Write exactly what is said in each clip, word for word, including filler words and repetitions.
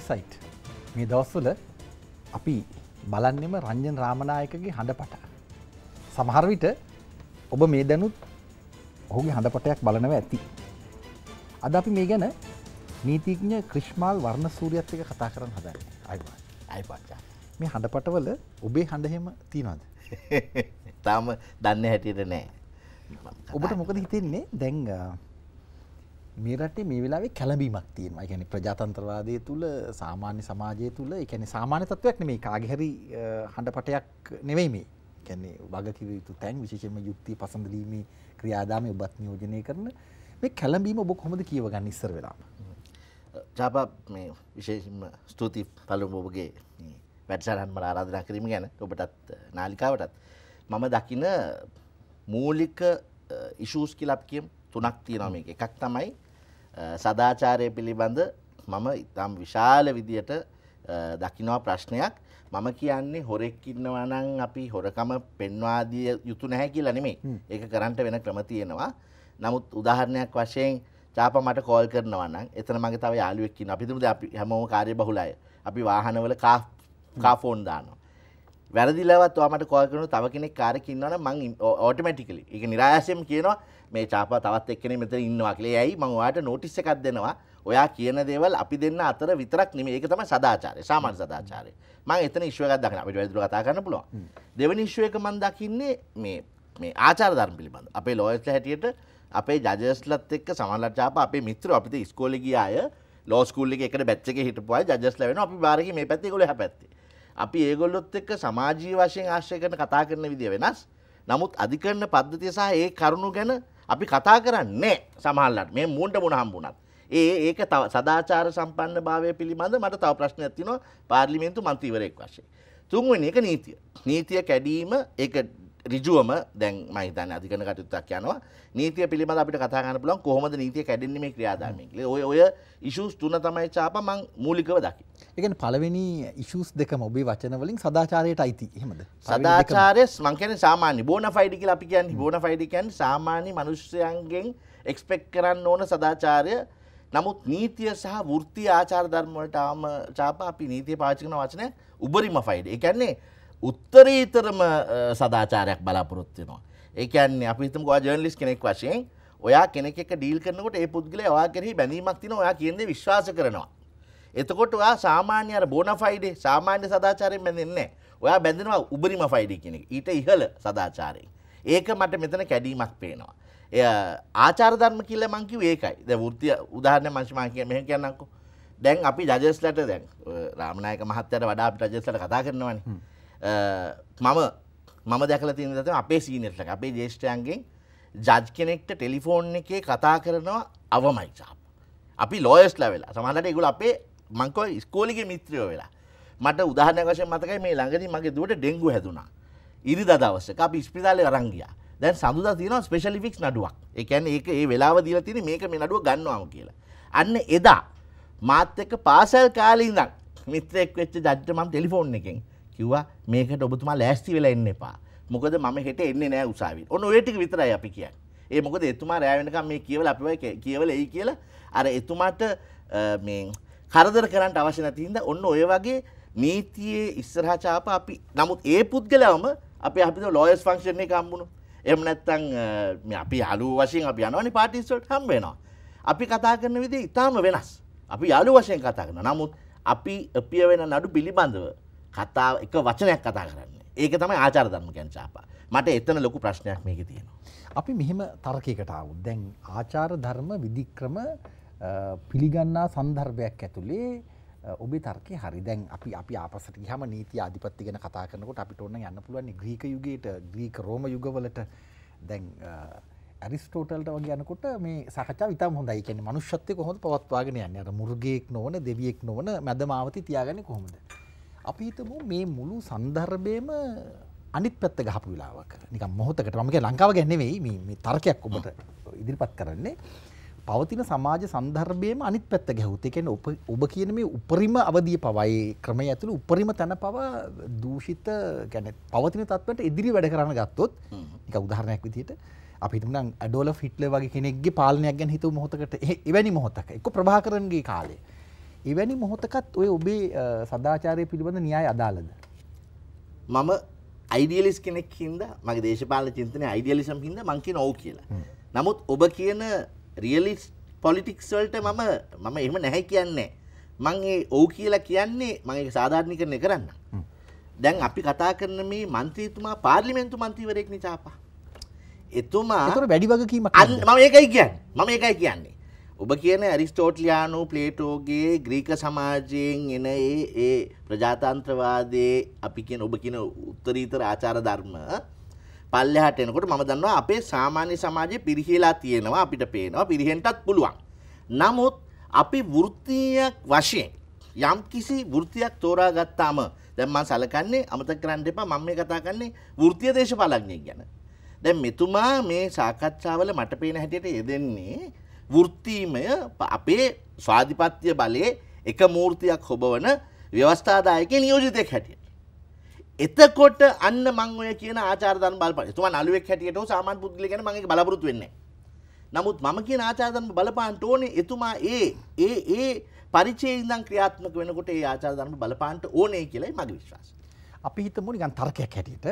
Insight මේ දවස්වල අපි බලන්නෙම රංජන් රාමනායකගේ හඬපට. සමහර විට ඔබ මේ දැනුත් ඔහුගේ හඬපටයක් බලනවා ඇති. අද අපි මේ ගැන නීතිඥ ක්‍රිෂ්මාල් වර්ණසූරියත් එක්ක කතා කරන්න හදන්නේ. අයිබා. අයිබා. මේ හඬපටවල ඔබේ හඬ එහෙම තියනවද? තාම දන්නේ හැටියට නෑ. ඔබට මොකද හිතෙන්නේ දැන් මේ රටේ මේ වෙලාවේ කැළඹීමක් තියෙනවා. ඒ කියන්නේ ප්‍රජාතන්ත්‍රවාදය තුල සාමාන්‍ය සමාජය තුල ඒ කියන්නේ සාමාන්‍ය තත්වයක් නෙමෙයි කාගේ හරි හඬපටයක් නෙමෙයි මේ. ඒ කියන්නේ වග කිව යුතු තැන් විශේෂයෙන්ම යුක්තිය පසඳලීමේ ක්‍රියාදාමයේ ඔබත් නියෝජනය කරන මේ කැළඹීම ඔබ කොහොමද කියවගන්නේ ඉස්සර වෙලාම? ජාපා මේ විශේෂයෙන්ම ස්තුති පළමු ඔබගේ මේ වැඩසටහන් වල ආරාධනා කිරීම ගැන ඔබටත් නාලිකාවටත් මම දකින මූලික ඉෂුස් කියලා අපි කියමු තුනක් තියෙනවා මේක. එකක් තමයි සදාචාරය පිළිබඳ මම ඉතාම විශාල විදියට දකින්නවා ප්‍රශ්නයක්. මම කියන්නේ හොරෙක් ඉන්නවා නම් අපි හොරකම පෙන්වා දිය යුතු නැහැ කියලා නෙමෙයි. ඒක කරන්න වෙන ක්‍රම තියෙනවා. නමුත් උදාහරණයක් වශයෙන් ඡාපා මට කෝල් කරනවා නම් එතන මගේ තව යාළුවෙක් ඉන්නවා. අපි හිතමු දැන් අපි හැමෝම කාර්යබහුල අය. අපි වාහනවල කා කා ෆෝන් දානවා. වැරදිලවත් ඔයා මට කෝල් කරනවා තව කෙනෙක් කාර්යක ඉන්නවා නම් මම ඔටෝමැටිකලි ඒක નિરાයසයෙන් කියනවා මේ ඡාපා තවත් එක්කෙනෙක් මෙතන ඉන්නවා කියලා. එයි මම ඔයාට නොටිස් එකක් දෙනවා. ඔයා කියන දේවල් අපි දෙන්න අතර විතරක් නෙමෙයි. ඒක තමයි සදාචාරය. සාමාන්‍ය සදාචාරය. මම එතන ඉෂුව එකක් දකිනවා. අපිට වැඩිදුර කතා කරන්න පුළුවන්. දෙවෙනි ඉෂුව එක මම දකින්නේ මේ මේ ආචාර ධර්ම පිළිබඳ. අපේ ලෝයර්ස්ලා හැටියට අපේ ජජස්ලාත් එක්ක සමානලා ඡාපා අපේ මිත්‍රෝ අපිට ඉස්කෝලේ ගිය අය ලෝ ස්කූල් එකේ එකට බැච් එකේ හිටපු අය ජජස්ලා වෙනවා. අපි බාරේ මේ පැත්තේ ඒගොල්ලෝ එහා පැත්තේ. අපි ඒගොල්ලොත් එක්ක සමාජීය වශයෙන් ආශ්‍රය කරන කතා කරන විදිය වෙනස්. නමුත් අධිකරණ පද්ධතිය සහ ඒ කරුණු ගැන අපි කතා කරන්නේ සමහරවිට මේ මූණට මුණ හම්බුණත් ඒ ඒක සදාචාර සම්පන්නභාවය පිළිබඳ මට තව ප්‍රශ්නයක් තියෙනවා පාර්ලිමේන්තු මන්ත්‍රීවරයෙක් වශයෙන්. තුන්වෙනි එක නීතිය. නීතිය කැඩීම ඒක ඍජුවම දැන් මම හිතන්නේ අධිකරණ කටයුත්තක් යනවා. නීතිය පිළිබඳ අපිට කතා කරන්න පුළුවන් කොහොමද නීතිය කැඩෙන්නේ මේ ක්‍රියාදාමයෙන් කියලා. ඔය ඔය ඉෂුස් තුන තමයි ඡාපා මම මූලිකව දකින්නේ. ඒ කියන්නේ පළවෙනි ඉෂුස් දෙකම ඔබේ වචන වලින් සදාචාරයට අයිති. එහෙමද? සදාචාරය මම කියන්නේ සාමාන්‍ය බොනෆයිඩ් කියලා අපි කියන්නේ. බොනෆයිඩ් කියන්නේ සාමාන්‍ය මිනිස්යන්ගෙන් එක්ස්පෙක්ට් කරන්න ඕන සදාචාරය. නමුත් නීතිය සහ වෘත්ති ආචාර ධර්ම වලට ආම ඡාපා අපි නීතිය පාවිච්චි කරන වචනය උබරිම ෆයිඩ්. ඒ කියන්නේ උත්තරීතරම සදාචාරයක් බලාපොරොත්තු වෙනවා. ඒ කියන්නේ අපි හිතමුකෝ ඔයා ජර්නලිස්ට් කෙනෙක් වශයෙන් ඔයා කෙනෙක් එක්ක ඩීල් කරනකොට ඒ පුද්ගලයා ඔයා කෙරෙහි බැඳීමක් තියෙනවා. ඔයා කියන දේ විශ්වාස කරනවා. එතකොට ඔයා සාමාන්‍ය අර බොනෆයිඩ් සාමාන්‍ය සදාචාරයෙන් බැඳෙන්නේ නැහැ. ඔයා බැඳෙනවා උබරිම ෆයිඩ් කියන එක. ඊට ඉහළ සදාචාරයෙන්. ඒක මට මෙතන කැඩීමක් පේනවා. එය ආචාර ධර්ම කියලා මං කිව්වේ ඒකයි. දැන් වෘත්තිය උදාහරණයක් මං මං කිය මෙහෙම කියන්නම්කෝ. දැන් අපි ජජස්ලාට දැන් රාමනායක මහත්තයාට වඩා අපි ජජස්ලාට කතා කරනවානේ. මම මම දැකලා තියෙන දේ තමයි අපේ සීනියර්ස්ලා අපේ ජේෂ්ඨයන්ගෙන් ජජ් කෙනෙක්ට ටෙලිෆෝන් එකේ කතා කරනවා අවමයි ඡාප. අපි ලෝයර්ස්ලා වෙලා. සමහරවිට ඒගොල්ලෝ අපේ මං කෝ ඉස්කෝලේ මිත්‍රයෝ වෙලා. මට උදාහරණයක් වශයෙන් මතකයි මේ ළඟදී මගේ දුවට ඩෙන්ගු හැදුනා. ඉරිදා දවසක අපි ඉස්පිරිතාලේ අරන් ගියා. දැන් සඳුදා තියෙනවා ස්පෙෂල් ඉෆෙක්ට්ස් නඩුවක්. ඒ කියන්නේ ඒක ඒ වෙලාව දීලා තියෙන්නේ මේක මේ නඩුව ගන්නවාම කියලා. අන්න එදා මාත් එක්ක පාසල් කාලේ ඉඳන් මිත්‍රෙක් වෙච්ච ජජ්ට මම ටෙලිෆෝන් එකෙන් කිව්වා මේකට ඔබතුමා ලෑස්ති වෙලා එන්න එපා. මොකද මම හෙට එන්නේ නැහැ උසාවියට. ඔන්න ඔය ටික විතරයි අපි කියන්නේ. ඒ මොකද එතුමා රැය වෙනකම් මේ කියවලා අපි වගේ කියවලා එයි කියලා අර එතුමාට මේ කරදර කරන්න අවශ්‍ය නැති හින්දා ඔන්න ඔය වගේ නීතියේ ඉස්සරහා ඡාපා අපි නමුත් ඒ පුද්ගලයාම අපි අපිට ලෝයර්ස් ෆන්ක්ෂන් එක හම්බුණා. එම් නැත්තම් මේ අපි යාළුවෝ වශයෙන් අපි යනවනේ පාටිස් වලට හම්බ වෙනවා. අපි කතා කරන විදිහ ඉතාම වෙනස්. අපි යාළුවෝ වශයෙන් කතා කරනවා. නමුත් අපි අපිය වෙන නඩු පිළිබඳව කතා එක වචනයක් කතා කරන්නේ. ඒක තමයි ආචාර ධර්ම කියන්නේ ඡාපා. මට එතන ලොකු ප්‍රශ්නයක් මේකේ තියෙනවා. අපි මෙහෙම තර්කයකට ආවොත් දැන් ආචාර ධර්ම විධික්‍රම පිළිගන්නා સંદર્ભයක් ඇතුලේ ඔබේ තර්කය හරි. දැන් අපි අපි ආපස්සට ගියාම නීති ආධිපත්‍ය ගැන කතා කරනකොට අපිට ඕන නම් යන්න පුළුවන් ග්‍රීක යුගයට, ග්‍රීක රෝම යුගවලට. දැන් ඇරිස්ටෝටල්ට වගේ යනකොට මේ සාකච්ඡාව ඉතාම හොඳයි. ඒ කියන්නේ මනුෂ්‍යත්වය කොහොමද පවත්වාගෙන යන්නේ? අර මුර්ගෙක් නොවන, දෙවියෙක් නොවන මැදමාවතී තියාගන්නේ කොහොමද? අපි හිතමු මේ මුළු સંદર્ભයේම අනිත් පැත්ත ගහපු වෙලාවක. නිකන් මොහොතකට මම කියන්නේ ලංකාව ගැන නෙවෙයි මේ මේ තර්කයක් ඔබට ඉදිරිපත් කරන්නේ. පවතින සමාජ සන්දර්භයේම අනිත් පැත්ත ගැහුවොත් ඒ කියන්නේ ඔබ ඔබ කියන මේ උපරිම අවධිය පවා ඒ ක්‍රමය ඇතුළේ උපරිම තැන පවා දූෂිත කියන්නේ පවතින තත්ත්වයට ඉදිරි වැඩ කරන්න ගත්තොත් නික උදාහරණයක් විදිහට අපි හිතමු නම් ඇඩෝල්ෆ් හිට්ලර් වගේ කෙනෙක්ගේ පාලනයක් ගැන හිතුව මොහොතකට එවැනි මොහොතක එක්ක ප්‍රභාකරන්ගේ කාලේ එවැනි මොහොතකත් ඔය ඔබේ සදාචාරය පිළිබඳ න්‍යාය අදාළද? මම අයිඩියලිස්ට් කෙනෙක් හින්දා මගේ දේශපාලන චින්තනයේ අයිඩියලිසම් හින්දා මං කියන ඔව් කියලා. නමුත් ඔබ කියන රියලිස්ට් පොලිටික්ස් වලට මම මම එහෙම නැහැ කියන්නේ. මං ඒ ඔව් කියලා කියන්නේ මම ඒක සාධාරණීකරණය කරන්න. දැන් අපි කතා කරන මේ മന്ത്രിතුමා පාර්ලිමේන්තු മന്ത്രിවරයෙක් නිසා අපා. එතුමා ඒතර වැඩි වගකීමක් මම ඒකයි කියන්නේ. මම ඒකයි කියන්නේ. ඔබ කියන ඇරිස්ටෝටලියානෝ ප්ලේටෝගේ ග්‍රීක සමාජයෙන් එන ඒ ඒ ප්‍රජාතන්ත්‍රවාදයේ අපි කියන ඔබ කියන උත්තරීතර ආචාර ධර්ම පල්ලෙහාට එනකොට මම දන්නවා අපේ සාමාන්‍ය සමාජයේ පිරිහිලා තියෙනවා, අපිට පේනවා පිරිහෙන්නත් පුළුවන්. නමුත් අපි වෘත්තියක් වශයෙන් යම් කිසි වෘත්තියක් තෝරා ගත්තාම දැන් මම සලකන්නේ, අමතක කරන්න එපා මම මේ කතා කරන්නේ වෘත්තීය දේශපාලඥයෙක් ගැන. දැන් මෙතුමා මේ සාකච්ඡාවල මට පේන හැටියට යෙදෙන්නේ වෘත්තීමය අපේ ස්වාධිපත්‍ය බලයේ එක මූර්තියක් හොබවන ව්‍යවස්ථාදායකයේ නියෝජිතයෙක් හැටියට. එතකොට අන්න මම ඔය කියන ආචාර ධර්ම බලපාන. එතුමා නළුවෙක් හැටියට හෝ සාමාන්‍ය පුද්ගලයෙක් ගැන මම ඒක බලාපොරොත්තු වෙන්නේ නැහැ. නමුත් මම කියන ආචාර ධර්ම බලපාන්න ඕනේ එතුමා ඒ ඒ ඒ පරිචයේ ඉඳන් ක්‍රියාත්මක වෙනකොට ඒ ආචාර ධර්ම බලපාන්න ඕනේ කියලායි මගේ විශ්වාසය. අපි හිතමු නිකන් තර්කයක් හැටියට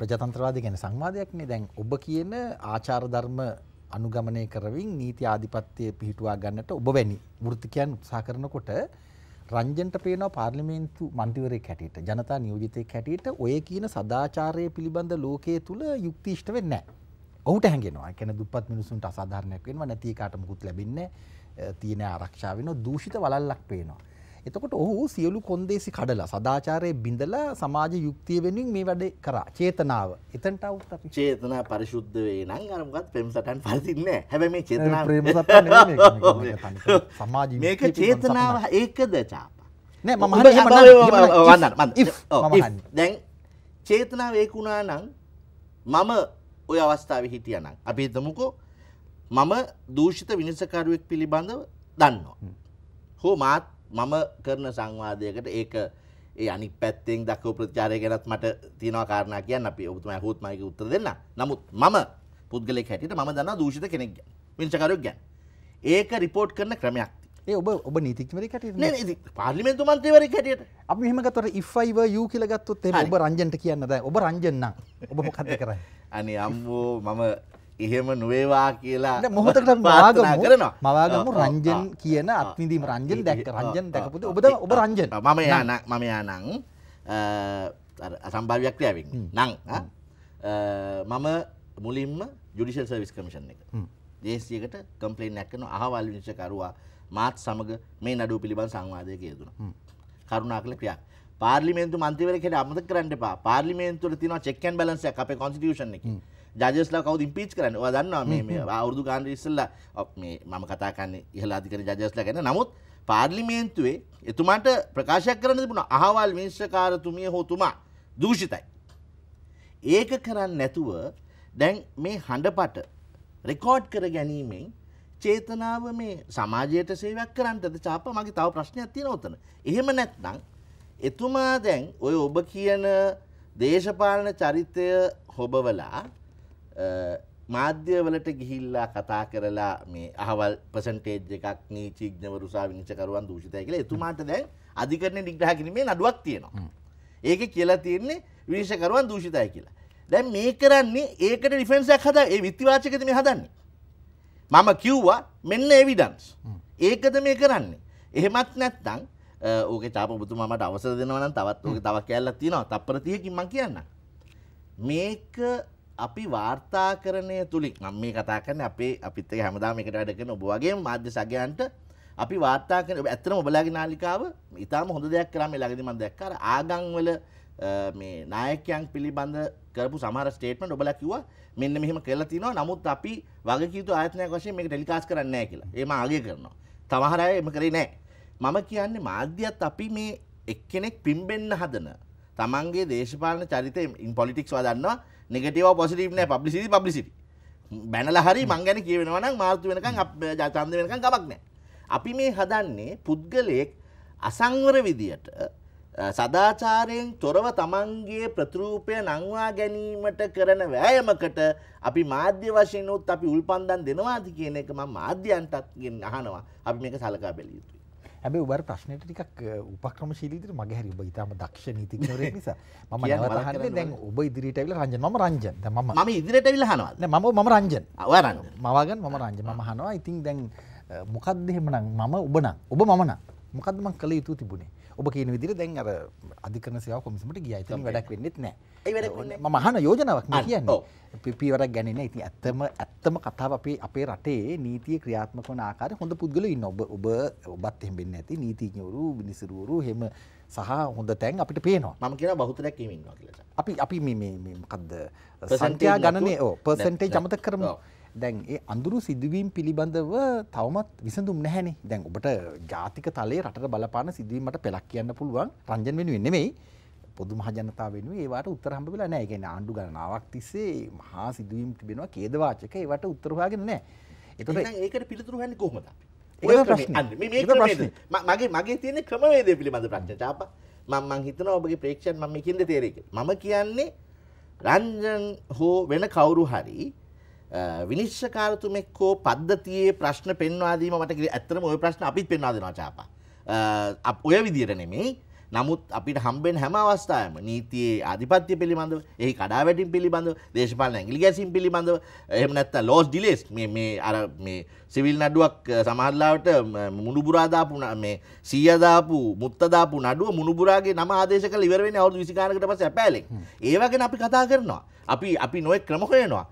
ප්‍රජාතන්ත්‍රවාදය ගැන සංවාදයක්නේ. දැන් ඔබ කියන ආචාර ධර්ම අනුගමනය කරමින් නීති ආධිපත්‍යය පිහිටුවා ගන්නට ඔබ වැනි වෘත්තිකයන් උත්සාහ කරනකොට රංජන්ට පේනවා පාර්ලිමේන්තු මන්ත්‍රීවරයෙක් හැටියට, ජනතා නියෝජිතයෙක් හැටියට ඔය කියන සදාචාරයේ පිළිබඳ ලෝකයේ තුල යුක්තිෂ්ඨ වෙන්නේ නැහැ. ඔහුට හැංගෙනවා. ඒ කියන්නේ දුප්පත් මිනිසුන්ට අසාධාරණයක් වෙනවා, නැති එකට මුකුත් වෙන්නේ නැහැ, තියෙන ආරක්ෂාව වෙනවා, දූෂිත වලල්ලක් පේනවා. එතකොට ඔහු සියලු කොන්දේසි කඩලා සදාචාරයේ බිඳලා සමාජ යුක්තිය වෙනුවෙන් මේ වැඩේ කරා. චේතනාව එතනට આવුත් අපි චේතනා පරිශුද්ධ වේ නම් අර මොකක්ද ප්‍රේම සටහන් පරිදින්නේ නැහැ. හැබැයි මේ චේතනාව ප්‍රේම සටහන් නෙමෙයි මේක. සමාජ යුක්තිය මේක චේතනාව ඒකද ඡාපා. නෑ මම හරියටම වන්දන මම දැන් චේතනාව ඒක වුණා නම් මම ওই අවස්ථාවේ හිටියා නම් අපි හිතමුකෝ මම දූෂිත විනිශ්චයකරුවෙක් පිළිබඳව දන්නවා. හෝ මාත් මම කරන සංවාදයකට ඒක ඒ අනිත් පැත්තෙන් දක්ව ප්‍රතිචාරය ගැනත් මට තියෙනවා කාරණා කියන්න. අපි ඔබතුමා අහුවත් මම ඒක උත්තර දෙන්න. නමුත් මම පුද්ගලෙක් හැටියට මම දන්නා දූෂිත කෙනෙක් ගැන, විනිශ්චයකරුවෙක් ගැන. ඒක රිපෝට් කරන ක්‍රමයක්. ඒ ඔබ ඔබ නීතිඥවරයෙක් හැටියට නේ නේද? පාර්ලිමේන්තු මන්ත්‍රීවරයෙක් හැටියට. අපි මෙහෙම ගත්තොත් if I were you කියලා ගත්තොත් එහෙනම් ඔබ රංජන්ට කියන්න දැන් ඔබ රංජන් නම් ඔබ මොකද්ද කරන්නේ? අනේ අම්මෝ මම එහෙම නොවේවා කියලා මොහොතකට මවාගමු මවාගමු රංජන් කියන අත්විඳීම. රංජන් දැක්ක රංජන් දැකපොද ඔබ ඔබ රංජන් මම යානම් මම යානම් අර අසම්භාව්‍ය ක්‍රියාවෙන් නම් මම මුලින්ම ජුඩිෂල් සර්විස් කමිෂන් එක ජේ එස් සී එකට කම්ප්ලේන් එකක් කරනවා. අහවල් විනිශ්චයකරුවා මාත් සමග මේ නඩුව පිළිබඳ සංවාදයක යෙදුණා. කරුණාකර ක්‍රියා පාර්ලිමේන්තු මන්ත්‍රීවරයෙක් හැටියට අමතක කරන්න එපා. පාර්ලිමේන්තුවල තියෙනවා චෙක් ඇන් බැලන්ස් එකක් අපේ කොන්ස්ටිටියුෂන් එකේ. ජජස්ලා කවුද ඉම්පීච් කරන්නේ? ඔයා දන්නවා මේ මේ අවුරුදු ගානට ඉස්සෙල්ලා මේ මම කතා කරන්නේ ඉහළ අධිකරණ ජජස්ලා ගැන. නමුත් පාර්ලිමේන්තුවේ එතුමාට ප්‍රකාශයක් කරන්න තිබුණා. අහවල් විනිශ්චයකාරතුමිය හෝ තුමා දූෂිතයි. ඒක කරන්නේ නැතුව දැන් මේ හඬපට රෙකෝඩ් කර ගැනීමෙන් චේතනාව මේ සමාජයට සේවයක් කරන්නද? ඡාප මගේ තව ප්‍රශ්නයක් තියෙනවා උතන. එහෙම නැත්නම් එතුමා දැන් ඔය ඔබ කියන දේශපාලන චරිතය හොබවලා මාධ්‍යවලට ගිහිල්ලා කතා කරලා මේ අහවල් පර්සන්ටේජ් එකක් නීතිඥවරු සහ විනිශ්චයකරුවන් දූෂිතයි කියලා එතුමාට දැන් අධිකරණය නිග්‍රහ කිරීමේ නඩුවක් තියෙනවා. ඒකේ කියලා තියෙන්නේ විනිශ්චයකරුවන් දූෂිතයි කියලා. දැන් මේ කරන්නේ ඒකට ඩිෆෙන්ස් එකක් හදා ඒ විත්තිවාචකෙද මේ හදන්නේ. මම කිව්වා මෙන්න එවිඩන්ස්. ඒකද මේ කරන්නේ. එහෙමත් නැත්නම් ඕකේ තාප ඔබතුමා මට අවසර දෙනවා නම් තවත් ඕකේ තව කැලලක් තියෙනවා. තප්පර තිහකින් මම කියන්නම්. මේක අපි වාර්තාකරණය තුලින් මම මේ කතා කරන්නේ අපේ අපිත් එක්ක හැමදාම එකට වැඩ කරන ඔබ වගේම මාධ්‍ය සගයන්ට අපි වාර්තා කරන. ඇත්තටම ඔබලාගේ නාලිකාව ඊටාම හොඳ දෙයක් කරා. මේ ළඟදී මම දැක්කා අර ආගම්වල මේ නායකයන් පිළිබඳ කරපු සමහර ස්ටේට්මන්ට් ඔබලා කිව්වා මෙන්න මෙහෙම කරලා තිනවා. නමුත් අපි වගකීතු ආයතනයක් වශයෙන් මේක ටෙලිකාස්ට් කරන්නේ නැහැ කියලා. ඒ මම අගය කරනවා. තවහර අය එහෙම කරේ නැහැ. මම කියන්නේ මාධ්‍යත් අපි මේ එක්කෙනෙක් පිම්බෙන්න හදන තමන්ගේ දේශපාලන චරිතය ඉන් පොලිටික්ස් වා දන්නවා නෙගටිව් පොසිටිව් නෑ. පබ්ලිසිටි පබ්ලිසිටි බැනලා හරි මං ගැන කියවෙනවා නම් මාර්තු වෙනකන් ඡන්ද වෙනකන් කමක් නෑ. අපි මේ හදන්නේ පුද්ගලයෙක් අසංවර විදියට සදාචාරයෙන් තොරව තමන්ගේ ප්‍රතිරූපය නංවා ගැනීමට කරන වෑයමකට අපි මාධ්‍ය වශයෙන් උත් අපි උල්පන්දම් දෙනවාද කියන එක මම මාධ්‍යයන්ටත් අහනවා. අපි මේක සලකා බැලිය යුතුයි. හැබැයි ඔබ අර ප්‍රශ්නෙට ටිකක් උපක්‍රමශීලී විදිහට මගේ හරි ඔබ ඊටම දක්ෂ නීතිඥවරයෙක් නිසා මම නැවත අහන්නේ දැන් ඔබ ඉදිරියට ඇවිල්ලා රංජන් මම රංජන් දැන් මම මම ඉදිරියට ඇවිල්ලා අහනවා නෑ මම මම රංජන් ඔයා රංජන් මම වගන් මම රංජන් මම අහනවා ඉතින් දැන් මොකද්ද එහෙමනම් මම ඔබ නම් ඔබ මම නම් මොකද්ද මං කළ යුතු තිබුණේ ඔබ කියන විදිහට දැන් අර අධිකරණ සේවා කොමිසමට ගියා ඉතින් වැඩක් වෙන්නෙත් නෑ ඒ වැඩක් වෙන්නේ මම අහන යෝජනාවක් නේ කියන්නේ පීවරක් ගන්නේ නැහැ. ඉතින් ඇත්තම ඇත්තම කතාව අපේ අපේ රටේ නීතිය ක්‍රියාත්මක වන ආකාරය හොඳ පුද්ගලයෝ ඉන්න ඔබ ඔබ ඔබත් එහෙම වෙන්නේ නැති නීතිඥවරු විනිසුරුවරු එහෙම සහ හොඳ තැන් අපිට පේනවා. මම කියනවා බහුතරයක් එහෙම ඉන්නවා කියලා. අපි අපි මේ මේ මේ මොකද්ද සංඛ්‍යා ගණනේ ඔව් percentage අමතක කරමු. දැන් ඒ අඳුරු සිදුවීම් පිළිබඳව තවමත් විසඳුම් නැහැනේ. දැන් ඔබට ජාතික තලයේ රටට බලපාන සිදුවීම් මට පළක් කියන්න පුළුවන්. රංජන් වෙනුවෙන් නෙමෙයි. පොදු මහ ජනතාව වෙනුවෙන් ඒවට උත්තර හම්බ වෙලා නැහැ. ඒ කියන්නේ ආණ්ඩු ගණනාවක් තිස්සේ මහා සිදුවීම් තිබෙනවා ඛේදවාචක ඒවට උත්තර හොයාගෙන නැහැ. ඒතකොට එහෙනම් ඒකට පිළිතුරු හොයන්නේ කොහොමද අපි? ඔය ප්‍රශ්නේ. මේ මේ ප්‍රශ්නේ. මගේ මගේ තියෙන ක්‍රමවේදය පිළිබඳ ප්‍රශ්න. තාපා මම මං හිතනවා ඔබගේ ප්‍රේක්ෂයන් මම මේ කියන්නේ තේරෙයි කියලා. මම කියන්නේ රංජන් හෝ වෙන කවුරු හරි විනිශ්චයකාරතුමෙක් හෝ පද්ධතියේ ප්‍රශ්න පෙන්වා දීම මට කිව්වේ ඇත්තටම ওই ප්‍රශ්න අපිත් පෙන්වා දෙනවා තාපා. ඔය විදියට නෙමෙයි නමුත් අපිට හම්බෙන් හැම අවස්ථාවම නීතියේ ආධිපත්‍ය පිළිබඳව, එහි කඩාවැටීම් පිළිබඳව, දේශපාලන ඇඟිලි ගැසීම් පිළිබඳව, එහෙම නැත්නම් ලෝස් ඩිලේස් මේ මේ අර මේ සිවිල් නඩුවක් සමහරලාවට මුණුබුරා දාපු මේ සීයා දාපු මුත්ත දාපු නඩුව මුණුබුරාගේ නම ආදේශ කරලා ඉවර වෙන්නේ අවුරුදු විසි ගානකට පස්සේ අපෑලෙන්. ඒ වගේන අපි කතා කරනවා. අපි අපි නොයෙක් ක්‍රම හොයනවා.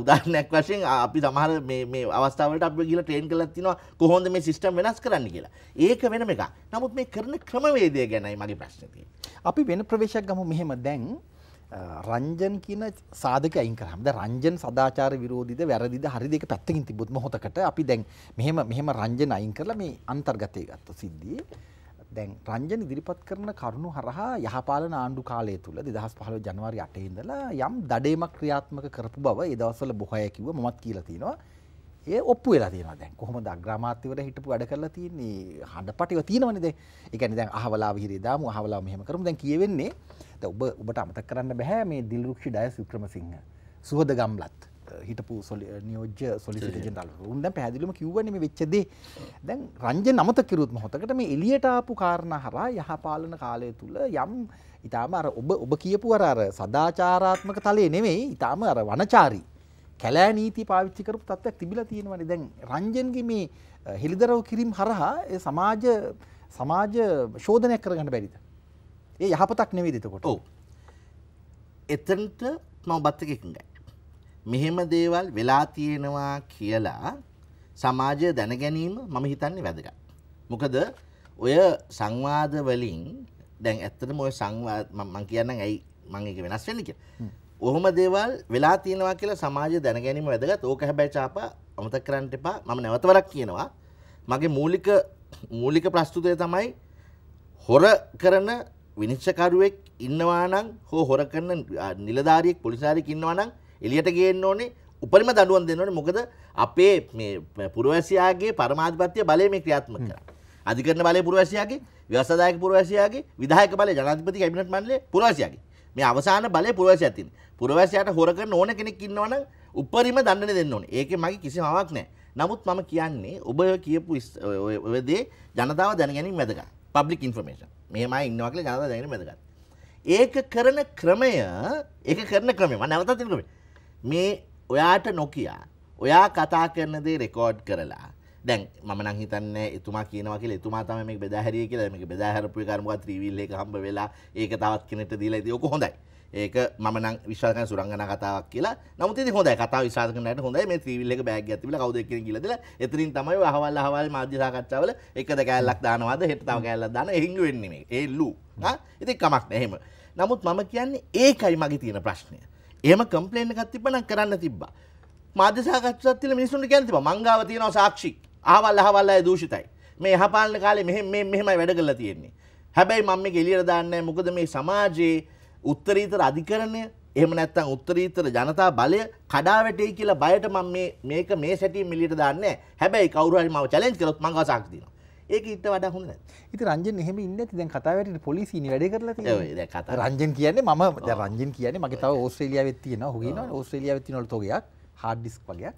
උදාහරණයක් වශයෙන් අපි සමහර මේ මේ අවස්ථාවලට අපි ගිහලා ට්‍රේන් කරලා තිනවා කොහොමද මේ සිස්ටම් වෙනස් කරන්න කියලා. ඒක වෙනම එකක්. නමුත් මේ කරන ක්‍රමවේදය ගැනයි මගේ ප්‍රශ්නේ තියෙන්නේ. අපි වෙන ප්‍රවේශයක් ගමු මෙහෙම දැන් රංජන් කියන සාධක අයින් කරාම. දැන් රංජන් සදාචාර විරෝධීද වැරදිද හරිද ඒක පැත්තකින් තිබ්බොත් මොහොතකට අපි දැන් මෙහෙම මෙහෙම රංජන් අයින් කරලා මේ අන්තර්ගතය ගත්ත සිද්ධියේ දැන් රංජන් ඉදිරිපත් කරන කරුණු හරහා යහපාලන ආණ්ඩු කාලය තුල දෙදහස් පහළොව ජනවාරි අටේ ඉඳලා යම් දඩේමක් ක්‍රියාත්මක කරපු බව ඒ දවස්වල බොහෝ අය කිව්වා මමත් කියලා තියෙනවා. ඒ ඔප්පු වෙලා තියෙනවා දැන්. කොහොමද අග්‍රාමාත්‍යවරයා හිටපු වැඩ කරලා තියෙන්නේ? හඬපටිව තියෙනවනේ දැන්. ඒ කියන්නේ දැන් අහවලා විහිරේ දාමු අහවලා මෙහෙම කරමු දැන් කියවෙන්නේ. දැන් ඔබ ඔබට අමතක කරන්න බෑ මේ දිල්රුක්ෂි ඩයස් වික්‍රමසිංහ සුහද ගම්ලත් හිටපු නියෝජ්‍ය සොලිසිටර් ජෙනරල් වුණ දැන් පැහැදිලිවම කිව්වනේ මේ වෙච්ච දේ. දැන් රංජන් අමතක කරුවොත් මොහොතකට මේ එළියට ආපු කාරණා හරහා යහපාලන කාලය තුල යම් ඊටාම අර ඔබ ඔබ කියපු අර අර සදාචාරාත්මක තලයේ නෙමෙයි ඊටාම අර වනචාරී කැලෑ නීති පාවිච්චි කරපු තත්ත්වයක් තිබිලා තියෙනවානේ. දැන් රංජන්ගේ මේ හෙළිදරව් කිරීම හරහා ඒ සමාජ සමාජ ශෝධනයක් කරගන්න බැරිද? ඒ යහපතක් නෙවෙයිද එතකොට? ඔව්. එතනට මම බත් එකකින් ගා මෙහෙම දේවල් වෙලා තියෙනවා කියලා සමාජය දැනගැනීම මම හිතන්නේ වැදගත්. මොකද ඔය සංවාද වලින් දැන් ඇත්තටම ඔය සංවාද මම කියන්නම් ඇයි මම ඒක වෙනස් වෙන්නේ කියලා. ඔහොම දේවල් වෙලා තියෙනවා කියලා සමාජය දැනගැනීම වැදගත්. ඕක හැබැයි ඡාපා අමතක කරන්න එපා. මම නැවත වරක් කියනවා. මගේ මූලික මූලික ප්‍රස්තුතය තමයි හොර කරන විනිශ්චයකරුවෙක් ඉන්නවා නම් හෝ හොර කරන නිලධාරියෙක් පොලිසාරියෙක් ඉන්නවා නම් එලියට ගේන්න ඕනේ උපරිම දඬුවම් දෙන්න ඕනේ මොකද අපේ මේ පුරවැසියාගේ පරමාධිපත්‍ය බලය මේ ක්‍රියාත්මක කරන්නේ. අධිකරණ බලය පුරවැසියාගේ, ව්‍යවස්ථාදායක පුරවැසියාගේ, විධායක බලය ජනාධිපති කැබිනට් මණ්ඩලයේ පුරවැසියාගේ. මේ අවසාන බලය පුරවැසියා තියෙනවා. පුරවැසියාට හොර කරන ඕන කෙනෙක් ඉන්නවා නම් උපරිම දඬුවම් දෙන්න ඕනේ. ඒකේ මගේ කිසිම අවාවක් නැහැ. නමුත් මම කියන්නේ ඔබ කියපු ඔය දේ ජනතාව දැනගැනීම වැදගත්. Public information. මෙහෙමයි ඉන්නවා කියලා ජනතාව දැනගැනීම වැදගත්. ඒක කරන ක්‍රමය, ඒක කරන ක්‍රමය මම නැවතත් කියනවා. මේ ඔයාට නොකිය ඔයා කතා කරන දේ රෙකෝඩ් කරලා දැන් මම නම් හිතන්නේ එතුමා කියනවා කියලා එතුමා තමයි මේක බෙදා හැරියේ කියලා මේක බෙදා හැරපු එක අරමුවා ත්‍රිවිල් එක හම්බ වෙලා ඒක තවත් කෙනෙක්ට දීලා ඉතින් ඔක හොඳයි. ඒක මම නම් විශ්වාස කරන සුරංගනා කතාවක් කියලා. නමුත් ඉතින් හොඳයි කතාව විශ්වාස කරන අයට හොඳයි මේ ත්‍රිවිල් එක බෑග් එකක් තිබිලා කවුද එක්කෙනෙක් ගිහලා දෙලා එතනින් තමයි ඔය අහවල් අහවල් මාධ්‍ය සාකච්ඡාවල එකද කෑල්ලක් දානවාද හෙට තව කෑල්ලක් දාන එහෙංගු වෙන්නේ මේක. ඒ ලු. හා ඉතින් කමක් නැහැ එහෙම. නමුත් මම කියන්නේ ඒකයි මගේ තියෙන ප්‍රශ්නය. එහෙම කම්ප්ලේන් එකක් තිබ්බනම් කරන්න තිබ්බා. මාධ්‍ය සාකච්ඡාවක් තියෙන මිනිස්සුන්ට කියන්න තිබ්බා. මංගාව තියෙනවා සාක්ෂි. අහවල් අහවල් අය දූෂිතයි. මේ යහපාලන කාලේ මෙහෙම මේ මෙහෙමයි වැඩ කරලා තියෙන්නේ. හැබැයි මම මේක එළියට දාන්නේ මොකද මේ සමාජයේ උත්තරීතර අධිකරණය එහෙම නැත්නම් උත්තරීතර ජනතා බලය කඩාවැටෙයි කියලා බයට මම මේ මේක මේ සැටියෙන් එළියට දාන්නේ නැහැ. හැබැයි කවුරු හරි මාව චැලෙන්ජ් කළොත් මංගාව සාක්ෂි දෙනවා. ඒක ඊට වඩා හොඳ නැහැ. ඉතින් රංජන් එහෙම ඉන්නේ නැති දැන් කතා වැටෙන්නේ පොලිසියනේ වැඩේ කරලා තියෙනවා. ඔය දැන් කතා. රංජන් කියන්නේ මම දැන් රංජන් කියන්නේ මගේ තව ඕස්ට්‍රේලියාවෙත් තියෙනවා. ඔහු කියනවා ඕස්ට්‍රේලියාවෙත් තියෙනවලු තෝගයක්. hard disk වගේ.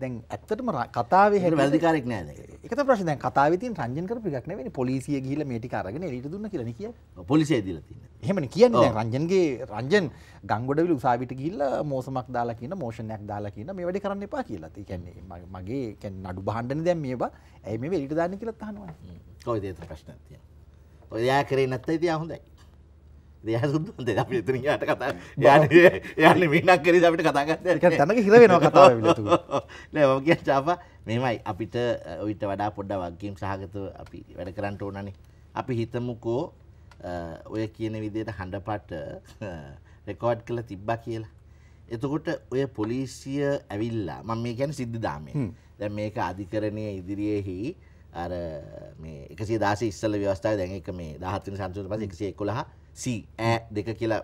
දැන් ඇත්තටම කතාවේ හැටි වැරදිකාරයක් නෑ නේද? ඒක තමයි ප්‍රශ්නේ. දැන් කතාවේ තියෙන රංජන් කරපු එකක් නෙවෙයි. පොලිසිය ගිහිල්ලා මේ ටික අරගෙන එලීට දුන්න කියලා නේ කියන්නේ. පොලිසිය දීලා තින්නේ. එහෙමනේ කියන්නේ. දැන් රංජන්ගේ රංජන් ගංගොඩවිල උසාවියට ගිහිල්ලා මෝසමක් දාලා කියන මොෂන් එකක් දාලා කියන මේ වැඩේ කරන්න එපා කියලා. ඒ කියන්නේ මගේ කියන්නේ නඩු බහන්නනේ දැන් මේවා. ඇයි මේව එලීට දාන්නේ කියලා අහනවා. කොයිද ඒක ප්‍රශ්නයක් තියෙනවා. ඔය යා කරේ නැත්නම් ඉතින් ආ හොඳයි. දෙය හසුද්දන්ට අපි එතන ගියාට කතා යන්නේ යන්නේ මීනක් කරේද අපිට කතා කරන්නේ ඒක තමයි හිර වෙනවා කතාව වෙලතුක නෑ මම කියන්නේ තාපා මෙහෙමයි අපිට ඔයිට වඩා පොඩ්ඩක් වගකීම් සහගතව අපි වැඩ කරන්න ඕනනේ අපි හිතමුකෝ ඔය කියන විදිහට හඬපට රෙකෝඩ් කරලා තිබ්බා කියලා එතකොට ඔය පොලිසිය ඇවිල්ලා මම මේ කියන්නේ සිද්ධාදාමේ දැන් මේක අධිකරණයේ ඉදිරියේහි අර මේ එකසිය දාසය ඉස්සෙල්ලා ව්‍යවස්ථාවේ දැන් ඒක මේ දහහත් වෙනි සංශෝධන පස්සේ එකසිය එකොළහ සි ඈ දෙක කියලා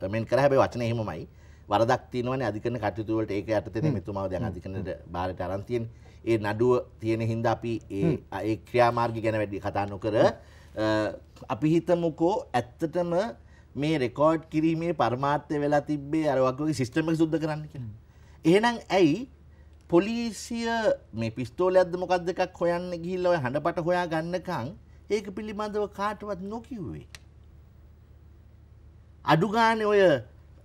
කමෙන්ට් කරා හැබැයි වචනේ එහෙමමයි වරදක් තියෙනවනේ අධිකරණ කටයුතු වලට ඒක යටතේනේ මෙතුමාව දැන් අධිකරණයට බාරට අරන් තියෙන්නේ ඒ නඩුව තියෙන හින්දා අපි ඒ ඒ ක්‍රියාමාර්ගය ගැන වැඩි කතා නොකර අපි හිතමුකෝ ඇත්තටම මේ රෙකෝඩ් කිරීමේ පරමාර්ථය වෙලා තිබ්බේ අර වගේ සිස්ටම් එක සුද්ධ කරන්න කියලා. එහෙනම් ඇයි පොලිසිය මේ පිස්තෝලයක්ද මොකක්ද එකක් හොයන්න ගිහිල්ලා ඔය හඬපට හොයා ගන්නකම් ඒක පිළිබඳව කාටවත් නොකිව්වේ. අඩු ගානේ ඔය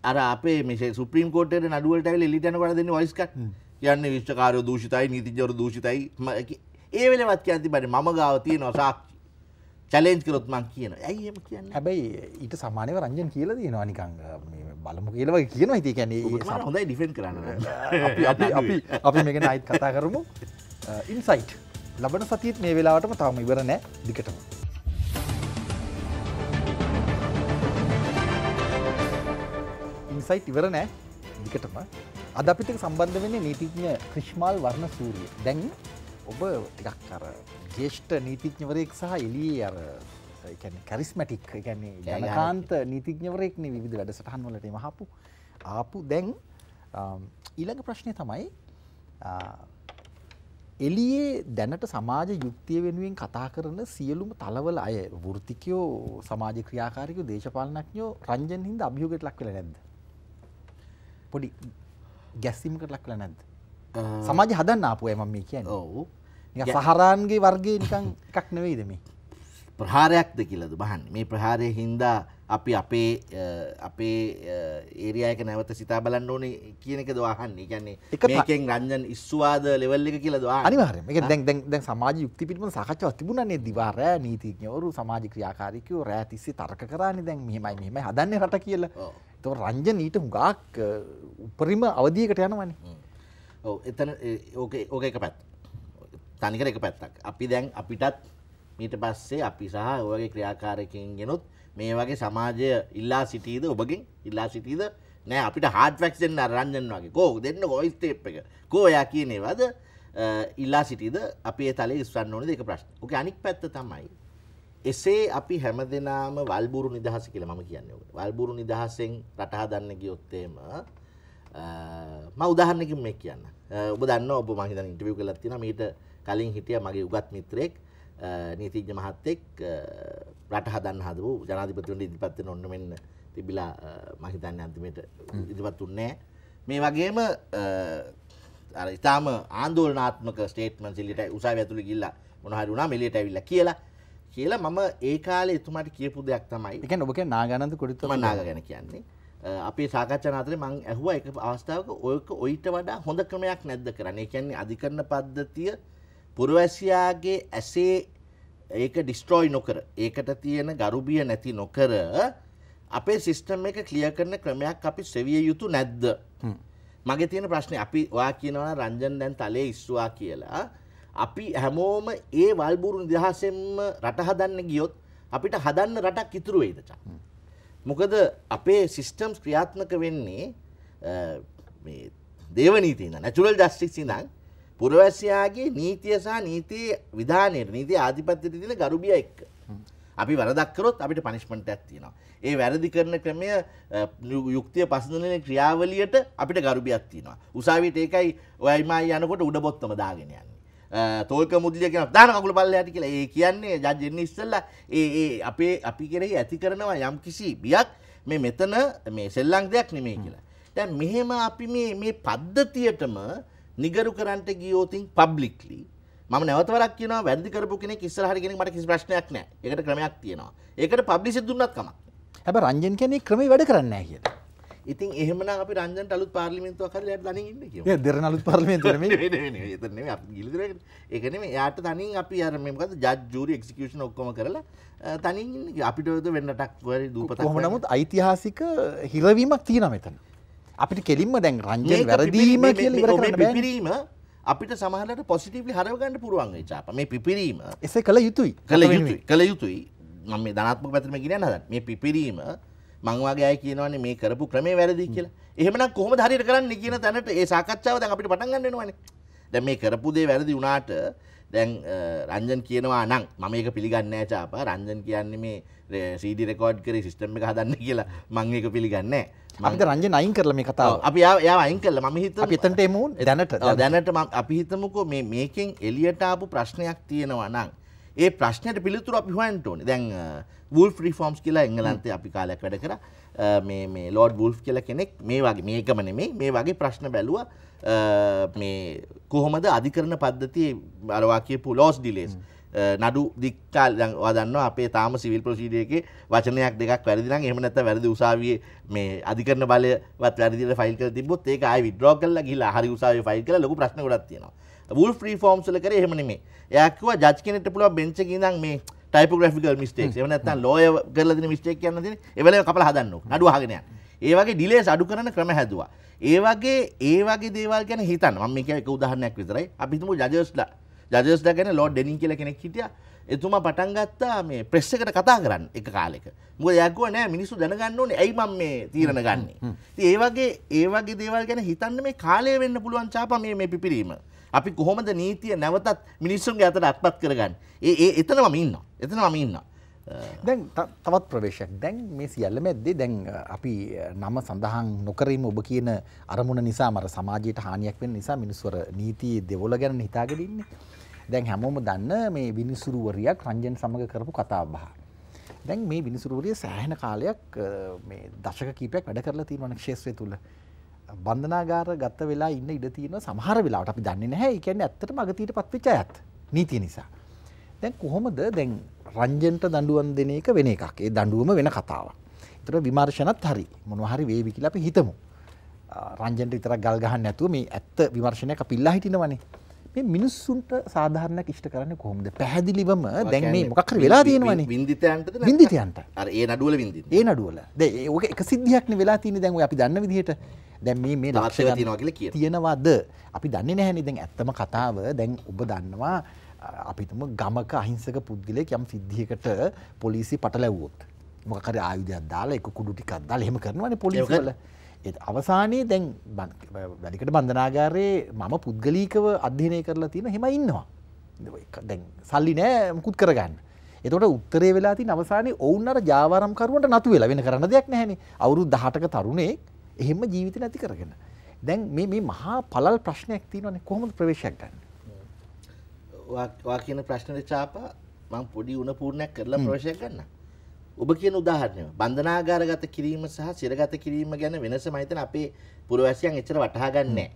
අර අපේ මේ සුප්‍රීම කෝට්ටේට නඩුවලට ඇවිල්ලා එලීට යනකොට දෙන්නේ වොයිස් කට් කියන්නේ විශ්වකාරයෝ දූෂිතයි නීතිඥවරු දූෂිතයි ඒ වෙලාවත් කියන්න තිබ්බනේ මම ගාව තියෙනවා සාක්ෂි චැලෙන්ජ් කරොත් මං කියනවා ඇයි එහෙම කියන්නේ හැබැයි ඊට සමානව රංජන් කියලා දිනවා නිකන් මේ බලමු කියලා වගේ කියනවා ඉතින් කියන්නේ ඒ හොඳයි ඩිෆෙන්ඩ් කරන්න අපි අපි අපි අපි මේක නයිට් කතා කරමු ඉන්සයිට් ලබන සතියේත් මේ වෙලාවටම තාම ඉවර නෑ දිගටම ඉන්සයිට් ඉවර නෑ දිගටම අද අපිට සම්බන්ධ වෙන්නේ නීතිඥ ක්‍රිෂ්මාල් වර්ණසූරිය. දැන් ඔබ ටිකක් අර ජ්‍යෙෂ්ඨ නීතිඥවරයෙක් සහ එළියේ අර ඒ කියන්නේ කැරිස්මැටික් ඒ කියන්නේ ජනකාන්ත නීතිඥවරයෙක් නේ විවිධ වැඩසටහන් වලට එම ආපු. ආපු දැන් ඊළඟ ප්‍රශ්නේ තමයි එළියේ දැනට සමාජ යුක්තිය වෙනුවෙන් කතා කරන සියලුම තලවල අය වෘත්තිකයෝ සමාජ ක්‍රියාකාරීකයෝ දේශපාලනඥයෝ රංජන් හින්දා අභියෝගයට ලක් වෙලා නැද්ද? පොඩි ගැස්සීමකට ලක් වෙලා නැද්ද? සමාජ හදන්න ආපු අය මම මේ කියන්නේ. ඔව්. නිකන් සහරාන්ගේ වර්ගයේ නිකන් එකක් නෙවෙයිද මේ? ප්‍රහාරයක්ද කියලාද බහන්නේ. මේ ප්‍රහාරයේ හින්දා අපි අපේ අපේ ඒරියා එක නැවත සිතා බලන්න ඕනේ කියන එකද අහන්නේ. කියන්නේ මේකෙන් රංජන් ඉස්සුවාද ලෙවල් එක කියලාද අහන්නේ. අනිවාර්යයෙන්ම. ඒ කියන්නේ දැන් දැන් දැන් සමාජ යුක්ති පිටපත සාකච්ඡාවක් තිබුණානේ දිවා රෑ නීතිඥවරු සමාජ ක්‍රියාකාරීකයෝ රෑ තිස්සේ තර්ක කරානේ දැන් මෙහෙමයි මෙහෙමයි හදන්නේ රට කියලා. ඔව්. ඒතකොට රංජන් ඊට හුඟක් උපරිම අවධියකට යනවානේ. ඔව් එතන ඕකේ ඕකේ එක පැත්ත. තනිකර එක පැත්තක්. අපි දැන් අපිටත් මීට පස්සේ අපි සහ ඔයගේ ක්‍රියාකාරකයන් ගෙනොත් මේ වගේ සමාජය ඉල්ලා සිටීද ඔබගෙන් ඉල්ලා සිටීද නෑ අපිට හાર્ඩ් ෆැක්ට්ස් දෙන්න රංජන් වගේ කෝ දෙන්න වොයිස් ටේප් එක කෝ එයා කියනේවද ඉල්ලා සිටීද අපි ඒ තලයේ ඉස්සන්න ඕනේද ඒක ප්‍රශ්න. ඔකේ අනික් පැත්ත තමයි එසේ අපි හැමදෙනාම වල්බුරු නිදහස කියලා මම කියන්නේ ඔකට. වල්බුරු නිදහසෙන් රට හදන්න ගියොත් එහෙම මම උදාහරණකින් මේක කියන්න. ඔබ දන්නවා ඔබ මම හිතන්නේ ඉන්ටර්විව් කරලා තියෙනවා මීට කලින් හිටියා මගේ උගත් මිත්‍රයෙක් නීතිඥ මහත්තෙක් රට හදන්න හදපු ජනාධිපතිවරුන් ඉදිරිපත් වෙන ඔන්න මෙන්න තිබිලා මම හිතන්නේ අන්තිමේට ඉදිරිපත් උන්නේ මේ වගේම අර ඊටාම ආందోලනාත්මක ස්ටේට්මන්ට්ස් එළියට උසාවිය ඇතුළේ ගිහිල්ලා මොනවා හරි වුණාම එළියට ඇවිල්ලා කියලා කියලා මම ඒ කාලේ එතුමාට කියපු දෙයක් තමයි ඒ කියන්නේ ඔබ කියන්නේ නාගානන්ද කොඩිත්තුම නාග ගැන කියන්නේ අපේ සාකච්ඡා නාතරේ මම ඇහුවා ඒක අවස්ථාවක ඔයක ඔයිට වඩා හොඳ ක්‍රමයක් නැද්ද කරන්නේ ඒ කියන්නේ අධිකරණ පද්ධතිය පුරවැසියාගේ ඇසේ ඒක ඩිස්ට්‍රොයි නොකර ඒකට තියෙන ගරුබිය නැති නොකර අපේ සිස්ටම් එක ක්ලියර් කරන ක්‍රමයක් අපි සෙවිය යුතු නැද්ද මගේ තියෙන ප්‍රශ්නේ අපි ඔයා කියනවා රංජන් දැන් තලයේ ඉස්සුවා කියලා අපි හැමෝම ඒ වල්බුරු නිදහසෙන්ම රට හදන්න ගියොත් අපිට හදන්න රටක් ඉතුරු වෙයිද චා මොකද අපේ සිස්ටම්ස් ක්‍රියාත්මක වෙන්නේ මේ දේවනීතිය ඉඳන් නැචරල් ජස්ටිස් ඉඳන් පුරවැසියාගේ නීතිය සහ නීතියේ විධානයේ නීතිය ආධිපත්‍යයේ තියෙන ගරුබිය එක්ක අපි වැරදක් කරොත් අපිට පනිෂ්මන්ට් එකක් තියෙනවා. ඒ වැරදි කරන ක්‍රමය යුක්තිය පසුතැවෙන ක්‍රියාවලියට අපිට ගරුබියක් තියෙනවා. උසාවියට ඒකයි ඔයයිමයි යනකොට උඩ බොත්තම දාගෙන යන්නේ. තෝල්ක මුදලිය කියනවා දාන කකුල පල්ලෙහාට කියලා. ඒ කියන්නේ ජජ් එන්නේ ඉස්සෙල්ලා ඒ ඒ අපේ අපි කෙරෙහි ඇති කරනවා යම්කිසි බියක් මේ මෙතන මේ සෙල්ලම් දෙයක් නෙමෙයි කියලා. දැන් මෙහෙම අපි මේ මේ පද්ධතියටම නිගරු කරන්ට ගියෝතින් පබ්ලික්ලි මම නැවත වරක් කියනවා වැඩි කරපු කෙනෙක් ඉස්සරහට කෙනෙක් මට කිසි ප්‍රශ්නයක් නැහැ. ඒකට ක්‍රමයක් තියෙනවා. ඒකට පබ්ලිෂ් දුන්නත් කමක් නැහැ. හැබැයි රංජන් කියන්නේ ක්‍රමේ වැඩ කරන්නේ නැහැ කියලා. ඉතින් එහෙමනම් අපි රංජන්ට අලුත් පාර්ලිමේන්තුවක් කරලා එයාට තනින් ඉන්න කියමු. ඒ දෙරණ අලුත් පාර්ලිමේන්තුව නෙමෙයි. නෙමෙයි නෙමෙයි. එතන නෙමෙයි අපි ගිලිදරේ. ඒක නෙමෙයි. එයාට තනින් අපි අර මේ මොකද්ද ජජ් ජූරි එක්සිකියුෂන් ඔක්කොම කරලා තනින් ඉන්න කිය. අපිට ඔය වෙන්නටක් වරි දූපතක්. කොහොම නමුත් ඓතිහාසික හිරවීමක් තියෙනවා මෙතන. අපිට කෙලින්ම දැන් රංජන් වැරදීම කියලා ඉවර කරන්න බෑ. පිපිරීම අපිට සමහරවිට පොසිටිව්ලි හරව ගන්න පුළුවන් ඒ ඡාප. මේ පිපිරීම එසේ කළ යුතුයි. කළ යුතුයි. කළ යුතුයි. මම මේ ධනාත්මක පැත්තෙම කියන්නේ හදන්නේ. මේ පිපිරීම මං වගේ අය කියනවානේ මේ කරපු ක්‍රමේ වැරදි කියලා. එහෙමනම් කොහොමද හරියට කරන්නේ කියන තැනට ඒ සාකච්ඡාව දැන් අපිට පටන් ගන්න වෙනවානේ. දැන් මේ කරපු දේ වැරදි වුණාට දැන් රංජන් කියනවා නම් මම ඒක පිළිගන්නේ නැහැ ඡාප. රංජන් කියන්නේ මේ සීඩී රෙකෝඩ් කරේ සිස්ටම් එක හදන්න කියලා. මං ඒක පිළිගන්නේ නැහැ. මම රංජන් අයින් කරලා මේ කතාව. අපි එයා අයින් කළා. මම හිතමු අපි එතනට එමු දැනට. දැනට අපි හිතමුකෝ මේ මේකෙන් එලියට ආපු ප්‍රශ්නයක් තියෙනවා නම් ඒ ප්‍රශ්නෙට පිළිතුරු අපි හොයන්න ඕනේ. දැන් වුල්ෆ් රිෆෝම්ස් කියලා එංගලන්තේ අපි කාලයක් වැඩ කරා. මේ මේ ලෝඩ් වුල්ෆ් කියලා කෙනෙක් මේ වගේ මේකම නෙමෙයි මේ වගේ ප්‍රශ්න බැලුවා මේ කොහොමද අධිකරණ පද්ධතියේ අර වාක්‍යපු ලොස් ඩිලේස් නඩු දික්කාල් දැන් ඔයා දන්නවා අපේ තාම සිවිල් ප්‍රොසීඩර් එකේ වචනයක් දෙකක් වැරදි නම් එහෙම නැත්නම් වැරදි උසාවියේ මේ අධිකරණ බලයවත් වැරදිද ෆයිල් කරලා තිබ්බොත් ඒක ආයෙ විඩ්‍රෝ කරලා ගිහලා හරි උසාවියේ ෆයිල් කරලා ලොකු ප්‍රශ්න ගොඩක් තියෙනවා. වුල්ෆ් රිෆෝම්ස් වල කරේ එහෙම නෙමෙයි. එයා කිව්වා ජජ් කෙනෙක්ට පුළුවන් බෙන්ච් එකේ ඉඳන් මේ ටයිපෝග්‍රැෆිකල් මිස්ටේක්ස් එහෙම නැත්නම් ලෝයර් කරලා දෙන මිස්ටේක් කියන්න තියෙන්නේ. ඒ වෙලාවෙම කපලා හදන්න ඕක. නඩුව අහගෙන යන්න. ඒ වගේ ඩිලේස් අඩු කරන ක්‍රම හැදුවා. ඒ වගේ ඒ වගේ දේවල් ගැන හිතන්න. මම මේ කියන්නේ එක උදාහරණයක් විතරයි. අපි හිතමු ජජස්ලා ජජස් දැගෙන ලෝඩ් ඩෙනින් කියලා කෙනෙක් හිටියා. එතුමා පටන් ගත්තා මේ ප්‍රෙස් එකට කතා කරන්න එක කාලෙක. මොකද එයා කිව්වා නෑ මිනිස්සු දැනගන්න ඕනේ ඇයි මම මේ තීරණ ගන්නෙ. ඉතින් ඒ වගේ ඒ වගේ දේවල් ගැන හිතන්න මේ කාලය වෙන්න පුළුවන් ඡාපා මේ මේ පිපිරීම. අපි කොහොමද නීතිය නැවතත් මිනිස්සුන්ගේ අතට අත්පත් කරගන්නේ. ඒ ඒ එතන මම ඉන්නවා. එතන මම ඉන්නවා. දැන් තවත් ප්‍රවේශයක්. දැන් මේ සියල්ල මැද්දේ දැන් අපි නම සඳහන් නොකරීම ඔබ කියන අරමුණ නිසා මර සමාජයට හානියක් වෙන නිසා මිනිස්සු අර නීතියේ දෙවොල ගැන හිතාගෙන ඉන්නේ. දැන් හැමෝම දන්න මේ විනිසුරුවරියක් රංජන් සමග කරපු කතා බහ. දැන් මේ විනිසුරුවරිය සෑහෙන කාලයක් මේ දශක කීපයක් වැඩ කරලා තියෙනවා නේ ක්ෂේත්‍රය තුල. බන්ධනාගාර ගත වෙලා ඉන්න ඉඩ තියෙනවා සමහර වෙලාවට අපි දන්නේ නැහැ. ඒ කියන්නේ ඇත්තටම අගතියටපත් වෙච්ච අයත් නීතිය නිසා. දැන් කොහොමද දැන් රංජන්ට දඬුවම් දෙන එක වෙන එකක්. ඒ දඬුවම වෙන කතාවක්. ඒතර විමර්ශනත් හරි මොනවා හරි වේවි කියලා අපි හිතමු. රංජන්ට විතරක් ගල් ගහන්න නැතුව මේ ඇත්ත විමර්ශනයක් අපි ඉල්ලා හිටිනවනේ. මේ මිනිස්සුන්ට සාධාරණයක් ඉෂ්ට කරන්නේ කොහොමද? පැහැදිලිවම දැන් මේ මොකක් හරි වෙලා තියෙනවනේ. වින්දිතයන්ටද? වින්දිතයන්ට. අර ඒ නඩුවල වින්දිත. ඒ නඩුවල. දැන් ඒක එක සිද්ධියක් නේ වෙලා තියෙන්නේ දැන් ඔය අපි දන්න විදිහට. දැන් මේ මේ ලක්ෂණ තියෙනවා කියලා කියනවා. තියෙනවද? අපි දන්නේ නැහැනේ. දැන් ඇත්තම කතාව දැන් ඔබ දන්නවා අපි තුම ගමක අහිංසක පුද්ගලයෙක් යම් සිද්ධියකට පොලිසිය පටලැවුවොත්. මොකක් හරි ආයුධයක් දාලා ඒක කුඩු ටිකක් දාලා එහෙම කරනවනේ පොලිසිය වල. අවසානයේ දැන් වැඩිකට බන්ධනාගාරයේ මම පුද්ගලීකව අධ්‍යයනය කරලා තියෙන හිම ඉන්නවා. දැන් සල්ලි නෑ මුකුත් කරගන්න. එතකොට උත්තරේ වෙලා තියෙන අවසානයේ ඔවුන් අර ජාවාරම් කරුවන්ට නතු වෙලා වෙන කරන්න දෙයක් නැහැනේ. අවුරුදු දහයක තරුණයෙක් එහෙම ජීවිතේ නැති කරගෙන. දැන් මේ මේ මහා පළල් ප්‍රශ්නයක් තියෙනවානේ. කොහොමද ප්‍රවේශයක් ගන්න? ඔයා කියන ප්‍රශ්නේ ඡාපා මම පොඩි උණ පූර්ණයක් කරලා ප්‍රවේශයක් ගන්නම්. ඔබ කියන උදාහරණය බන්ධනාගාරගත කිරීම සහ සිරගත කිරීම ගැන වෙනසම හිතන අපේ පුරවැසියන් එච්චර වටහා ගන්න නැහැ.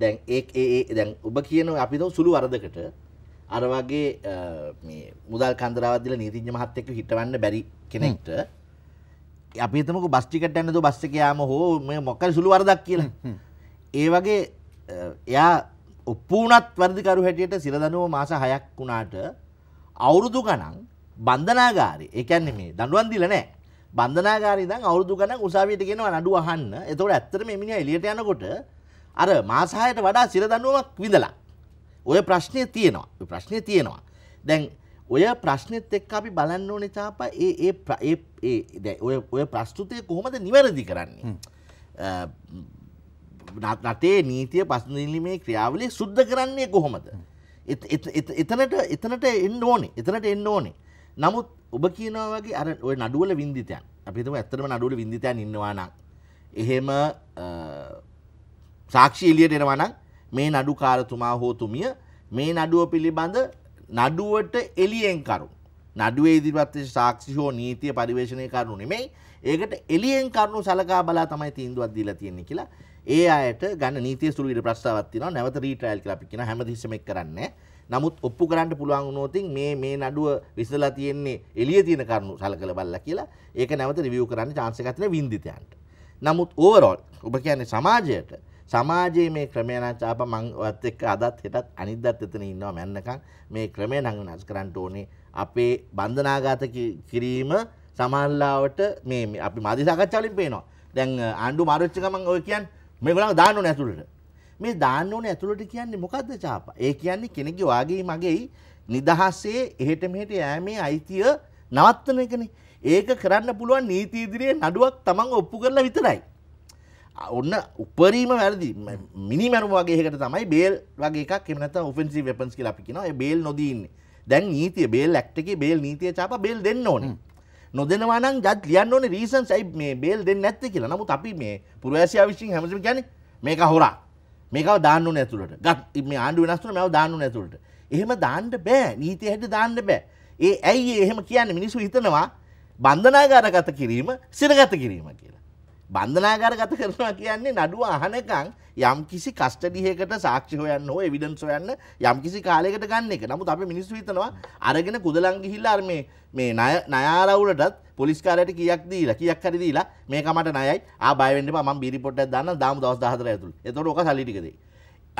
දැන් ඒ ඒ දැන් ඔබ කියන අපි දව සුළු වරදකට අර වගේ මේ මුදල් කන්දරාවක් දීලා නීතිඥ මහත් එක්ක හිටවන්න බැරි කෙනෙක්ට අපි හිතමුකෝ බස් ටිකට් ගන්න දෝ බස් එක යාම හෝ මේ මොකක් සුළු වරදක් කියලා. ඒ වගේ එයා ඔප්පු වුණත් වරදකරු හැටියට සිර දඬුවම මාස හයක් වුණාට අවුරුදු ගණන් බන්ධනාගාරේ ඒ කියන්නේ මේ දඬුවම් දීලා නැහැ. බන්ධනාගාරේ ඉඳන් අවුරුදු ගණන් උසාවියට ගෙනවා නඩුව අහන්න. එතකොට ඇත්තටම මේ මිනිහා එළියට යනකොට අර මාස හයට වඩා සිර දඬුවමක් විඳලා. ඔය ප්‍රශ්නේ තියෙනවා. ඔය ප්‍රශ්නේ තියෙනවා. දැන් ඔය ප්‍රශ්නෙත් එක්ක අපි බලන්න ඕනේ තාපා ඒ ඒ ඒ ඒ දැන් ඔය ඔය ප්‍රස්තුතය කොහොමද නිවැරදි කරන්නේ? රටේ නීතිය පසුතැවීමේ ක්‍රියාවලිය සුද්ධ කරන්නේ කොහොමද? එතනට එතනට එන්න ඕනේ. එතනට එන්න ඕනේ. නමුත් ඔබ කියනවා වගේ අර ඔය නඩුවල වින්දිතයන් අපි හිතමු ඇත්තටම නඩුවල වින්දිතයන් ඉන්නවා නම් එහෙම සාක්ෂි එළියට එනවා නම් මේ නඩුකාරතුමා හෝ තුමිය මේ නඩුව පිළිබඳ නඩුවට එළියෙන් කරු නඩුවේ ඉදිරිපත් වෙච්ච සාක්ෂි හෝ නීතිය පරිවේෂණය කරනු නෙමෙයි ඒකට එළියෙන් කරුණු සලකා බලා තමයි තීන්දුවක් දීලා තියෙන්නේ කියලා ඒ අයට ගන්න නීතිය සුළු විදිහට ප්‍රස්තාවක් තියෙනවා. නැවත රීට්‍රයිල් කියලා අපි කියන හැමතිස්සෙම එක් කරන්නේ. නමුත් ඔප්පු කරන්න පුළුවන් වුණොත් මේ මේ නඩුව විසඳලා තියෙන්නේ එළියේ තියෙන කරුණු සලකලා බලලා කියලා ඒක නැවත රිවිව් කරන්න chance එකක් තියෙන වින්දිතයන්ට. නමුත් ඕවරෝල් ඔබ කියන්නේ සමාජයට සමාජයේ මේ ක්‍රමය නැචාප මංවත් එක්ක අදත් හෙටත් අනිද්දාත් එතන ඉන්නවා මැන්නකම් මේ ක්‍රමය නම් වෙනස් කරන්න ඕනේ. අපේ බන්ධනාගත කිරීම සමාල්ලාවට මේ අපි මාධ්‍ය සාකච්ඡා වලින් පේනවා. දැන් ආණ්ඩු මාරුච්ච ගමන් ඔය කියන්නේ මේගොල්ලන් දාන්න ඕනේ ඇතුළට. මේ දාන්න ඕනේ ඇතුළට කියන්නේ මොකද්ද චාපා? ඒ කියන්නේ කෙනෙක්ගේ වාගේ මගේයි නිදහසේ එහෙට මෙහෙට යෑමේ අයිතිය නවත්තන එකනේ. ඒක කරන්න පුළුවන් නීති ඉදිරියේ නඩුවක් Taman ඔප්පු කරලා විතරයි. ඔන්න උපරිම වැරදි මිනි මැරුම වගේ එකකට තමයි බේල් වගේ එකක් එහෙම නැත්නම් ඔෆෙන්සිව් වෙපන්ස් කියලා අපි කියනවා. ඒ බේල් නොදී ඉන්නේ. දැන් නීතිය බේල් ඇක්ට් එකේ බේල් නීතිය ඡාපා බේල් දෙන්න ඕනේ. නොදෙනවා නම් ජජ් ලියන්න ඕනේ රීසන්ස් අයි මේ බේල් දෙන්නේ නැත්තේ කියලා. නමුත් අපි මේ පුරවැසියා විශ්ින් හැමතිස්සෙම කියන්නේ මේක හොරා. මේකව දාන්න ඕනේ ඇතුළට. ගත් මේ ආණ්ඩුව වෙනස් කරනවා මේව දාන්න ඕනේ ඇතුළට. එහෙම දාන්න බෑ. නීතිය හැටියට දාන්න බෑ. ඒ ඇයි එහෙම කියන්නේ මිනිස්සු හිතනවා බන්ධනාගාරගත කිරීම සිරගත කිරීම කියලා. බන්ධනාගාරගත කරනවා කියන්නේ නඩුව අහනකම් යම්කිසි කස්ටඩි එකකට සාක්ෂි හොයන්න හෝ එවිඩන්ස් හොයන්න යම්කිසි කාලයකට ගන්න එක. නමුත් අපි මිනිස්සු හිතනවා අරගෙන කුදලන් ගිහිල්ලා අර මේ මේ ණය ණයාරවුලටත් පොලිස් කාර්යයට කීයක් දීලා කීයක් හරි දීලා මේක මට ණයයි ආ බය වෙන්න එපා මම බී රිපෝට් එකක් දාන්නම් දාමු දවස් දහහතර ඇතුළේ. එතකොට ඔක සල්ලි ටික දෙයි.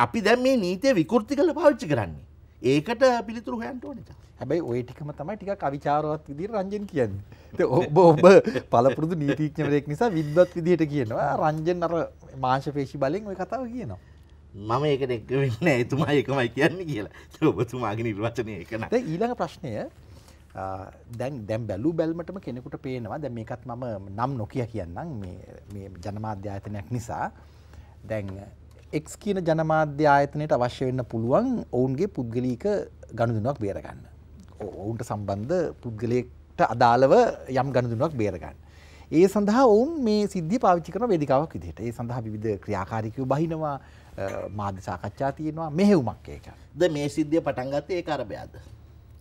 අපි දැන් මේ නීතිය විකෘති කරලා පාවිච්චි කරන්නේ. ඒකට පිළිතුරු හොයන්න ඕනේ. හැබැයි ওই ටිකම තමයි ටිකක් අවිචාරවත් විදිහට රංජන් කියන්නේ. ඉතින් ඔබ ඔබ පළපුරුදු නීතිඥවරයෙක් නිසා විද්වත් විදිහට කියනවා රංජන් අර මාංශපේශි බලෙන් ওই කතාව කියනවා. මම ඒකට එක්ක වෙන්නේ නැහැ. එතුමා එකමයි කියන්නේ කියලා. ඉතින් ඔබතුමාගේ නිර්වචනය ඒක නෑ. දැන් ඊළඟ ප්‍රශ්නය දැන් දැන් බැලු බැලමටම කෙනෙකුට පේනවා. දැන් මේකත් මම නම් නොකිය කියන්නම් මේ මේ ජනමාධ්‍ය ආයතනයක් නිසා. දැන් X කියන ජනමාධ්‍ය ආයතනයට අවශ්‍ය වෙන්න පුළුවන් ඔවුන්ගේ පුද්ගලික ගනුදෙනුවක් බේරගන්න. ඔවුන්ට සම්බන්ධ පුද්ගලයෙක්ට අදාළව යම් ගනුදෙනුවක් බේරගන්න. ඒ සඳහා ඔවුන් මේ සිද්ධිය පාවිච්චි කරන වේදිකාවක් විදිහට. ඒ සඳහා විවිධ ක්‍රියාකාරීකව බහිනවා මාධ්‍ය සාකච්ඡා තියෙනවා මෙහෙයුමක් ඒක. ද මේ සිද්ධිය පටන් ගත්තේ ඒක අරබයාද?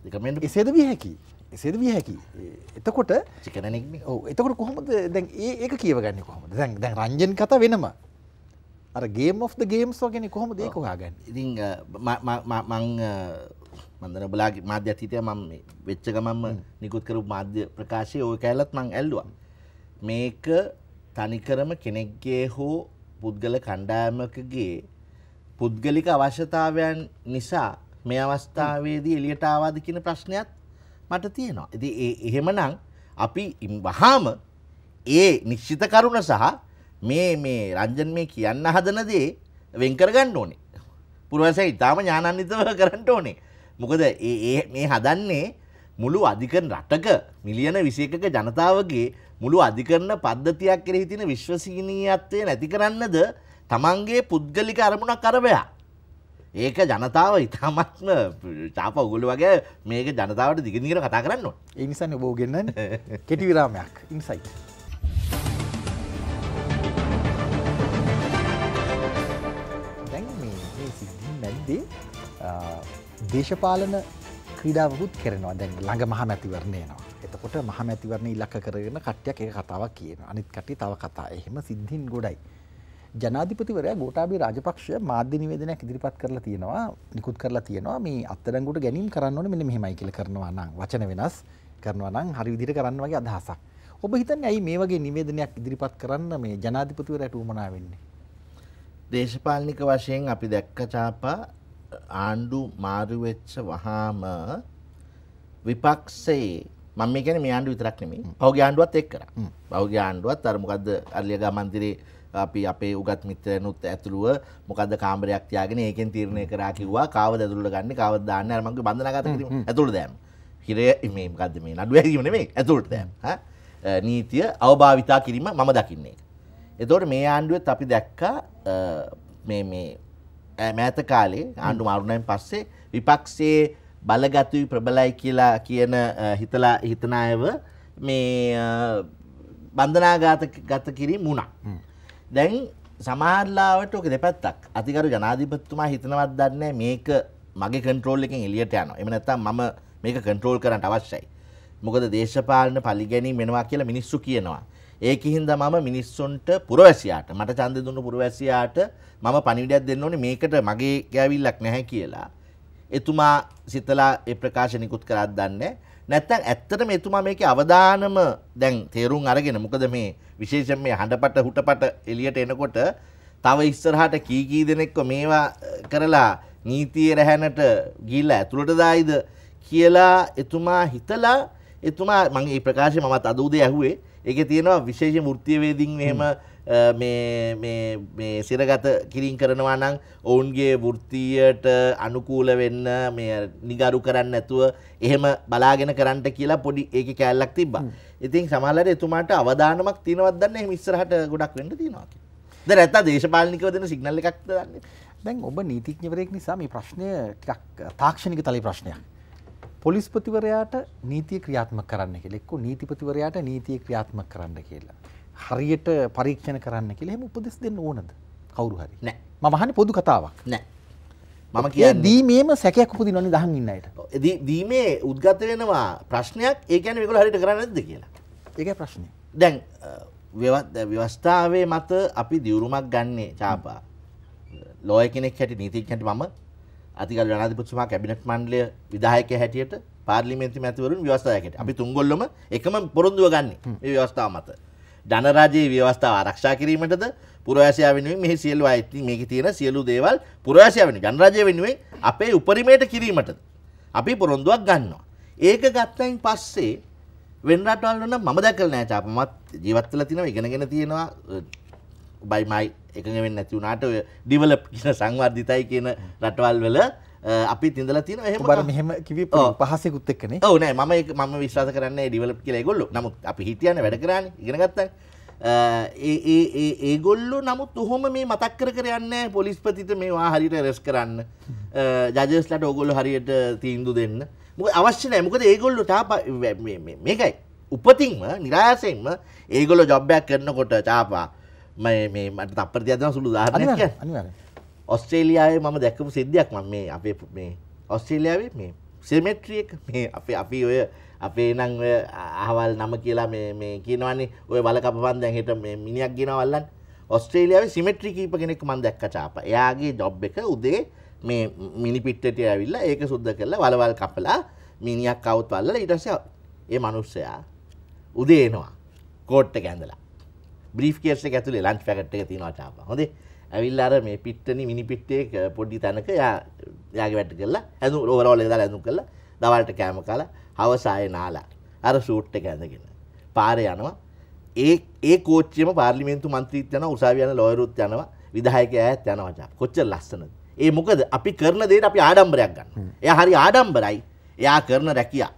රිකමෙන්ඩ් එසේද විය හැකියි. එසේද විය හැකියි. එතකොට චිකනනෙක් නේ. ඔව්. එතකොට කොහොමද දැන් ඒක කියවගන්නේ කොහොමද? දැන් දැන් රංජන් කතා වෙනම අර ගේම් ඔෆ් ද ගේම්ස් වගේනේ කොහොමද ඒක හොයාගන්නේ? ඉතින් මම මන්දන බලාගේ මාධ්‍ය අතීතය මම මේ වෙච්ච ගමන්ම නිකුත් කරපු මාධ්‍ය ප්‍රකාශයේ ওই කැලලත් මම ඇල්ලුවා. මේක තනිකරම කෙනෙක්ගේ හෝ පුද්ගල කණ්ඩායමකගේ පුද්ගලික අවශ්‍යතාවයන් නිසා මේ අවස්ථාවේදී එළියට ආවද කියන ප්‍රශ්නයත් මට තියෙනවා. ඉතින් ඒ එහෙමනම් අපි වහාම ඒ නිශ්චිත කරුණ සහ මේ මේ රංජන් මේ කියන්න හදන දේ වෙන් කරගන්න ඕනේ. පුරවැසියා ඉතාලම ඥානන්විතව කරන්න ඕනේ. මොකද මේ මේ හදන්නේ මුළු අධිකරණ රටක මිලියන විසියකක ජනතාවගේ මුළු අධිකරණ පද්ධතියක් කෙරෙහි තියෙන විශ්වසනීයත්වය නැති කරන්නද තමන්ගේ පුද්ගලික අරමුණක් අරබයා. ඒක ජනතාව ඉතාමත්ම තාප ඔගොල්ලෝ වගේ මේක ජනතාවට දිගින් දිගට කතා කරන්න ඕනේ. ඒ නිසානේ ඔබ උගන්වන්නේ කෙටි විරාමයක්. ඉන්සයිට් දේශපාලන ක්‍රීඩාවකුත් කරනවා. දැන් ළඟ මහමැතිවරණ එනවා. එතකොට මහමැතිවරණ ඉලක්ක කරගෙන කට්ටියක් ඒක කතාවක් කියනවා. අනිත් කට්ටිය තව කතා. එහෙම සිද්ධින් ගොඩයි. ජනාධිපතිවරයා ගෝඨාභය රාජපක්ෂ මාධ්‍ය නිවේදනයක් ඉදිරිපත් කරලා තියෙනවා. නිකුත් කරලා තියෙනවා මේ අත්අඩංගුවට ගැනීම කරන්න ඕනේ මෙන්න මෙහෙමයි කියලා කරනවා නම් වචන වෙනස් කරනවා නම් හරි විදිහට කරන්න වගේ අදහසක්. ඔබ හිතන්නේ ඇයි මේ වගේ නිවේදනයක් ඉදිරිපත් කරන්න මේ ජනාධිපතිවරයාට උවමනා වෙන්නේ? දේශපාලනික වශයෙන් අපි දැක්ක ඡාපා ආණ්ඩු මාරු වෙච්ච වහාම විපක්ෂයේ මම මේ කියන්නේ මේ ආණ්ඩුව විතරක් නෙමෙයි. පෞගේ ආණ්ඩුවත් එක් කරා. පෞගේ ආණ්ඩුවත් අර මොකද්ද අරලියගා මන්දිරේ අපි අපේ උගත් මිත්‍රයනුත් ඇතුළුව මොකද්ද කාමරයක් තියාගෙන ඒකෙන් තීරණය කරා කිව්වා කාවද ඇතුළට ගන්න කාවද දාන්න අර මගේ බන්ධනාගත කිරීම ඇතුළට දැම්ම. හිරේ මේ මොකද්ද මේ නඩුව හැදීම නෙමෙයි ඇතුළට දැම්ම. හා නීතිය අවභාවිතා කිරීම මම දකින්නේ. ඒතකොට මේ ආණ්ඩුවෙත් අපි දැක්කා මේ මේ මෑත කාලේ ආණ්ඩු මාරුණයින් පස්සේ විපක්ෂයේ බලගතුයි ප්‍රබලයි කියලා කියන හිතලා හිතන අයව මේ බන්ධනාගත කිරීම වුණා. දැන් සමාජලාවට ඔක දෙපැත්තක්. අතිගරු ජනාධිපතිතුමා හිතනවත් දන්නේ මේක මගේ කන්ට්‍රෝල් එකෙන් එළියට යනවා. එහෙම නැත්නම් මම මේක කන්ට්‍රෝල් කරන්න අවශ්‍යයි. මොකද දේශපාලන පරිගැනීම් වෙනවා කියලා මිනිස්සු කියනවා. ඒක හින්දා මම මිනිස්සුන්ට පුරවැසියාට මට ඡන්දය දුන්න පුරවැසියාට මම පණිවිඩයක් දෙන්න ඕනේ මේකට මගේ කැවිල්ලක් නැහැ කියලා. එතුමා සිතලා ඒ ප්‍රකාශ නිකුත් කරාද දන්නේ නැත්නම් ඇත්තටම එතුමා මේකේ අවදානම දැන් තේරුම් අරගෙන මොකද මේ විශේෂයෙන් මේ හඬපට හුටපට එළියට එනකොට තව ඉස්සරහට කී කී දෙනෙක්ව මේවා කරලා නීතියේ රැහැනට ගිහිල්ලා ඇතුළට දායිද කියලා එතුමා හිතලා එතුමා මම මේ ප්‍රකාශය මමත් අද උදේ ඇහුවේ ඒකේ තියෙනවා විශේෂ වෘත්තීයවේදීන් එහෙම මේ මේ මේ සිරගත කිරින් කරනවා නම් ඔවුන්ගේ වෘත්තීයට අනුකූල වෙන්න මේ නිගරු කරන්න නැතුව එහෙම බලාගෙන කරන්න කියලා පොඩි ඒකේ කැලලක් තිබ්බා. ඉතින් සමහරවිට එතුමාට අවදානමක් තියෙනවද දන්නේ එහෙම ඉස්සරහට ගොඩක් වෙන්න තියෙනවා කියලා. දැන් නැත්තම් දේශපාලනිකව දෙන සිග්නල් එකක්ද දන්නේ. දැන් ඔබ නීතිඥවරයෙක් නිසා මේ ප්‍රශ්නය ටිකක් තාක්ෂණික තලයේ ප්‍රශ්නයක්. පොලිස්පතිවරයාට නීතිය ක්‍රියාත්මක කරන්න කියලා එක්කෝ නීතිපතිවරයාට නීතිය ක්‍රියාත්මක කරන්න කියලා. හරියට පරීක්ෂණ කරන්න කියලා එහෙම උපදෙස් දෙන්න ඕනද? කවුරු හරි? නෑ. මම අහන්නේ පොදු කතාවක්. නෑ. මම කියන්නේ දීමේම සැකයක් උපදිනවා නේ දහම් ඉන්න අයට. දීමේ උද්ගත වෙනවා ප්‍රශ්නයක්. ඒ කියන්නේ මේගොල්ලෝ හරියට කරන්නේ නැද්ද කියලා. ඒකයි ප්‍රශ්නේ. දැන් ව්‍යවස්ථාවේ මත අපි දියුරුමක් ගන්නේ ඡාපා. ලෝය කෙනෙක් හැටි නීතිඥ හැටි මම අතිගල් ජනාධිපතිතුමා කැබිනට් මණ්ඩලය විධායකයා හැටියට පාර්ලිමේන්තු මැතිවරුන් ව්‍යවස්ථායකට අපි තුන්ගොල්ලොම එකම පොරොන්දුව ගන්නෙ මේ ව්‍යවස්ථාව මත. ධනරාජයේ ව්‍යවස්ථාව ආරක්ෂා කිරීමටද පුරවැසියා වෙනුවෙන් මෙහි සියලු අය මේකේ තියෙන සියලු දේවල් පුරවැසියා වෙනුවෙන් ධනරාජය වෙනුවෙන් අපේ උපරිමයට කිරීමටද අපි පොරොන්දුවක් ගන්නවා. ඒක ගත්තයින් පස්සේ වෙන රටවල් වල නම් මම දැකලා නැහැ තාම මමත් ජීවත් වෙලා තිනවා ඉගෙනගෙන තියෙනවා by my එකඟ වෙන්නේ නැති වුණාට ඔය ඩිවලොප් කියන සංවර්ධිතයි කියන රටවල් වල අපි තින්දලා තියෙනවා එහෙම බර මෙහෙම කිවි පහසෙකුත් එක්කනේ. ඔව් නෑ මම ඒක මම විශ්වාස කරන්නේ ඩිවලොප් කියලා ඒගොල්ලෝ. නමුත් අපි හිතන්නේ වැඩ කරානේ ඉගෙන ගත්තානේ. ඒ ඒ ඒ ඒගොල්ලෝ නමුත් ඔහොම මේ මතක් කර කර යන්නේ පොලිස්පතිට මේවා හරියට රෙස් කරන්න. ජජස්ලාට ඕගොල්ලෝ හරියට තීන්දුව දෙන්න. මොකද අවශ්‍ය නෑ. මොකද ඒගොල්ලෝ තාප මේ මේකයි උපතින්ම નિરાයසෙන්ම ඒගොල්ලෝ ජොබ් එකක් කරනකොට තාපා මේ මේ මට තප්පර දෙකක් දෙනවා සුළු උදාහරණයක් කියන්නේ අනිවාර්යයෙන් ඔස්ට්‍රේලියාවේ මම දැක්කපු සිද්ධියක් මම මේ අපේ මේ ඔස්ට්‍රේලියාවේ මේ සිමෙට්‍රි එක මේ අපේ අපි ඔය අපේ නම් ඔය අහවල් නම කියලා මේ මේ කියනවනේ ඔය වල කපපන් දැන් හෙට මේ මිනිහක් ගිනව වල්ලන් ඔස්ට්‍රේලියාවේ සිමෙට්‍රි කීප කෙනෙක් මම දැක්කා තාපා. එයාගේ ජොබ් එක උදේ මේ මිනි පිට්ටට ඇවිල්ලා ඒක සුද්ධ කරලා වලවල් කපලා මිනිහක් කවුත් වල්ලලා ඊට පස්සේ ඒ මිනිස්සයා උදේ එනවා කෝට් එක ඇඳලා බ්‍රීෆ් කේස් එක ඇතුලේ ලන්ච් පැකට් එක තියෙනවා තාපා. හොඳේ. ඇවිල්ලා අර මේ පිට්ටනේ මිනි පිට්ටේ පොඩි තැනක යා යාගේ වැට් කරලා ඇඳුම් ඕවරෝල් එක දාලා ඇඳුම් කරලා දවල්ට කෑම කාලා හවස ආයේ නාලා අර සූට් එක ඇඳගෙන පාරේ යනවා. ඒ ඒ කෝච්චියම පාර්ලිමේන්තු මන්ත්‍රීත් යනවා උසාවිය යන ලෝයරුත් යනවා විධායකයාත් යනවා තාපා. කොච්චර ලස්සනද. ඒ මොකද අපි කරන දේට අපි ආඩම්බරයක් ගන්නවා. එයා හරි ආඩම්බරයි. එයා කරන රැකියාව.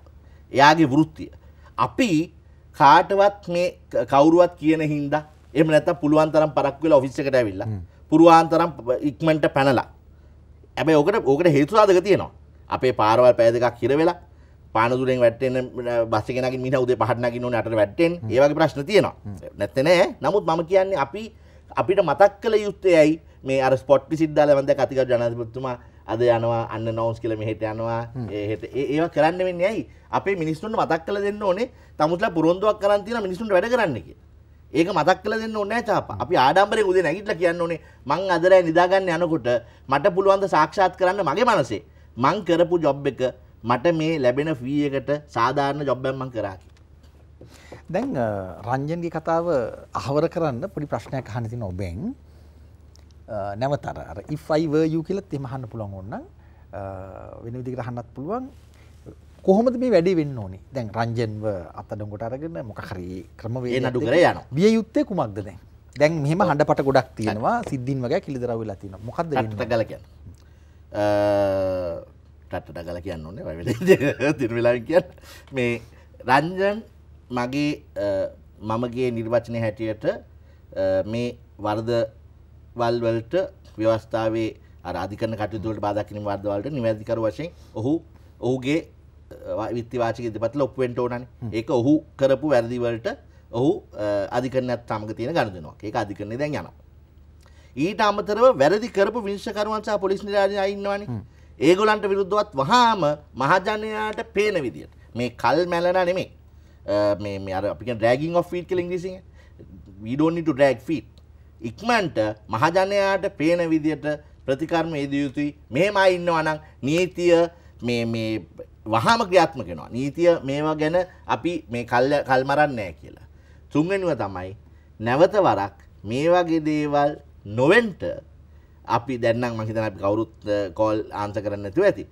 එයාගේ වෘත්තිය. අපි කාටවත් මේ කවුරුවත් කියන හින්දා එහෙම නැත්තම් පුළුවන් තරම් පරක්කු වෙලා ඔෆිස් එකට ඇවිල්ලා පුළුවන් තරම් ඉක්මනට පැනලා හැබැයි ඔකට ඔකට හේතු සාධක තියෙනවා අපේ පාරවල් පැය දෙකක් හිර වෙලා පානදුරෙන් වැටෙන්න බස් එකේ නැගින් මිනිහා උදේ පහට නැගින්න ඕනේ අටට වැටෙන්න ඒ වගේ ප්‍රශ්න තියෙනවා නැත්තේ නෑ. නමුත් මම කියන්නේ අපි අපිට මතක් කළ යුත්තේ ඇයි මේ අර ස්පොට් විසිට් දාලා මම දැක්ක අතිගරු ජනාධිපතිතුමා අද යනවා අන්න නවුන්ස් කියලා මෙහෙට යනවා එහෙට ඒවා කරන්න වෙන්නේ ඇයි අපේ මිනිස්සුන්ට මතක් කරලා දෙන්න ඕනේ තමුතුලා පුරොන්දුවක් කරන් තියෙන මිනිස්සුන්ට වැඩ කරන්න කියලා. ඒක මතක් කරලා දෙන්න ඕනේ නැහැ තාපා. අපි ආඩම්බරයෙන් උදේ නැගිටලා කියන්න ඕනේ මං අද රැ නිදා ගන්න යනකොට මට පුළුවන් ද සාක්ෂාත් කරන්න මගේ මනසේ මං කරපු ජොබ් එක මට මේ ලැබෙන ෆී එකට සාධාරණ ජොබ් එකක් මං කරා කියලා. දැන් රංජන්ගේ කතාව අහවර කරන්න පොඩි ප්‍රශ්නයක් අහන්න තියෙනවා ඔබෙන්. නැවතර අර if I were you කියලත් එහෙම අහන්න පුළුවන් ඕනනම් වෙන විදිහකට අහන්නත් පුළුවන් කොහොමද මේ වැඩේ වෙන්න ඕනේ දැන් රංජන්ව අතඩොංගට අරගෙන මොකක් හරි ක්‍රමවේදයක් නඩු කරේ යනවා විය යුත්තේ කුමක්ද දැන් දැන් මෙහෙම හඬපට ගොඩක් තියෙනවා සිද්ධින් වගේ කිලිදරව් වෙලා තියෙනවා මොකද්ද වෙන්නේ රටට ගල කියන්නේ රටට ගල කියන්න ඕනේ වෙලෙදි දින වෙලාවෙන් කියන්නේ මේ රංජන් මගේ මමගේ නිර්වචනයේ හැටියට මේ වර්ධ වල් වලට ව්‍යවස්ථාවේ අර අධිකරණ කටයුතු වලට බාධා කිරීම වර්ධ වලට නිවැරදිකරු වශයෙන් ඔහු ඔහුගේ විත්ති වාචික ඉදපතල ඔප්පු වෙන්න ඕනනේ. ඒක ඔහු කරපු වැරදි වලට ඔහු අධිකරණයත් සමග තියෙන ගනුදෙනුවක්. ඒක අධිකරණේ දැන් යනවා. ඊට අමතරව වැරදි කරපු විනිශ්චයකරුවන් සහ පොලිස් නිලධාරීන් අය ඉන්නවනේ. ඒගොල්ලන්ට විරුද්ධවත් වහාම මහජනයාට පේන විදියට මේ කල් මැලනා නෙමෙයි. මේ මේ අර අපි කියන ඩ්‍රැගින් ඔෆ් ෆීට් කියලා ඉංග්‍රීසියෙන් we don't need to drag feet. ඉක්මනට මහජනයාට පේන විදියට ප්‍රතිකර්ම යෙදිය යුතුයි. මෙහෙමයි ඉන්නවා නම් නීතිය මේ මේ වහාම ක්‍රියාත්මක වෙනවා. නීතිය මේවා ගැන අපි මේ කල් කල්මරන්නේ නැහැ කියලා. තුන්වෙනිව තමයි නැවත වරක් මේ වගේ දේවල් නොවෙන්ට අපි දැන් නම් මම හිතනවා අපි කවුරුත් කෝල් ආන්සර් කරන්න නැතුව ඇති.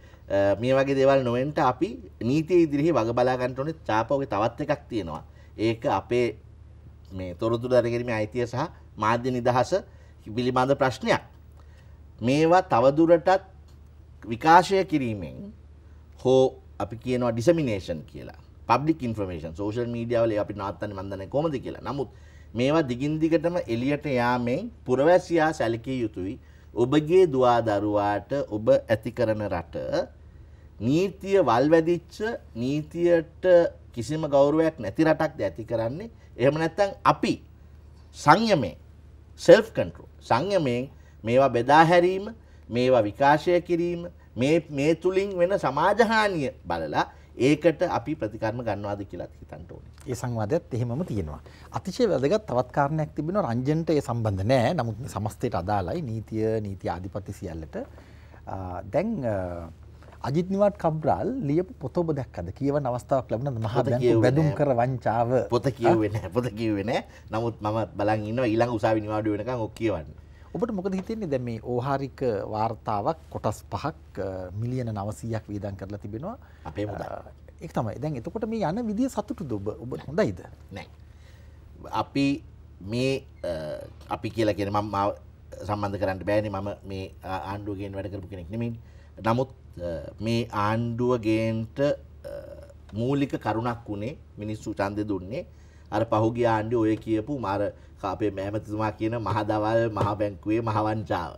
මේ වගේ දේවල් නොවෙන්ට අපි නීතිය ඉදිරියේ වග බලා ගන්න ඕනේ. ඡාපෝගේ තවත් එකක් තියෙනවා. ඒක අපේ මේ තොරතුරු දරගැනීමේ අයිතිය සහ මාධ්‍ය නිදහස පිළිබඳ ප්‍රශ්නයක්. මේවා තවදුරටත් විකාශය කිරීමෙන් හෝ අපි කියනවා ඩිසමිනේෂන් කියලා. පබ්ලික් ඉන්ෆර්මේෂන් සෝෂල් මීඩියා වල අපි නවත්තන්නේ මන් දන්නේ කොහොමද කියලා. නමුත් මේවා දිගින් දිගටම එළියට යාමෙන් පුරවැසියා සැලකිය යුතුයි. ඔබගේ දුවා දරුවාට ඔබ ඇති කරන රට නීතිය වල්වැදිච්ච නීතියට කිසිම ගෞරවයක් නැති රටක්ද ඇති කරන්නේ. එහෙම නැත්නම් අපි සංයමේ self control සංයමයෙන් මේවා බෙදා හැරීම, මේවා විකාශය කිරීම, මේ මේ තුලින් වෙන සමාජ හානිය බලලා ඒකට අපි ප්‍රතිකර්ම ගන්නවාද කියලා හිතන්න ඕනේ. ඒ සංවාදයත් එහෙමම තියෙනවා. අතිශය වැදගත් තවත් කාරණයක් තිබෙනවා. රංජන්ට ඒ සම්බන්ධ නැහැ. නමුත් සමස්තයට අදාළයි. නීතිය, නීති ආධිපති සියල්ලට. දැන් අජිත් නිවාඩ් කබ්‍රාල් ලියපු පොත ඔබ දැක්කද? කියවන අවස්ථාවක් ලැබුණාද? මහා බැංකුව වැදුම් කර වංචාව. පොත කියුවේ නැහැ. පොත කියුවේ නැහැ. නමුත් මම බලන් ඉන්නවා ඊළඟ උසාවි නිවාඩු වෙනකන් ඔක් කියවන්න. ඔබට මොකද හිතෙන්නේ? දැන් මේ ඕහාරික වාර්තාවක් කොටස් පහක් මිලියන නවසීයක් වේදම් කරලා තිබෙනවා. අපේ මුදල්. ඒක තමයි. දැන් එතකොට මේ යන විදිය සතුටුද ඔබ? ඔබ හොඳයිද? නැහැ. අපි මේ අපි කියලා කියන්නේ මම සම්බන්ධ කරන්න බෑනේ. මම මේ ආණ්ඩුව ගේන වැඩ කරපු කෙනෙක් නෙමෙයි. නමුත් මේ ආණ්ඩුව ගේන්ට මූලික කරුණක් වුණේ මිනිස්සු ඡන්දය දුන්නේ අර පහුගිය ආණ්ඩුවේ ඔය කියපු මාර අපේ මෑමතුමා කියන මහ දවල් මහ බැංකුවේ මහ වංචාව.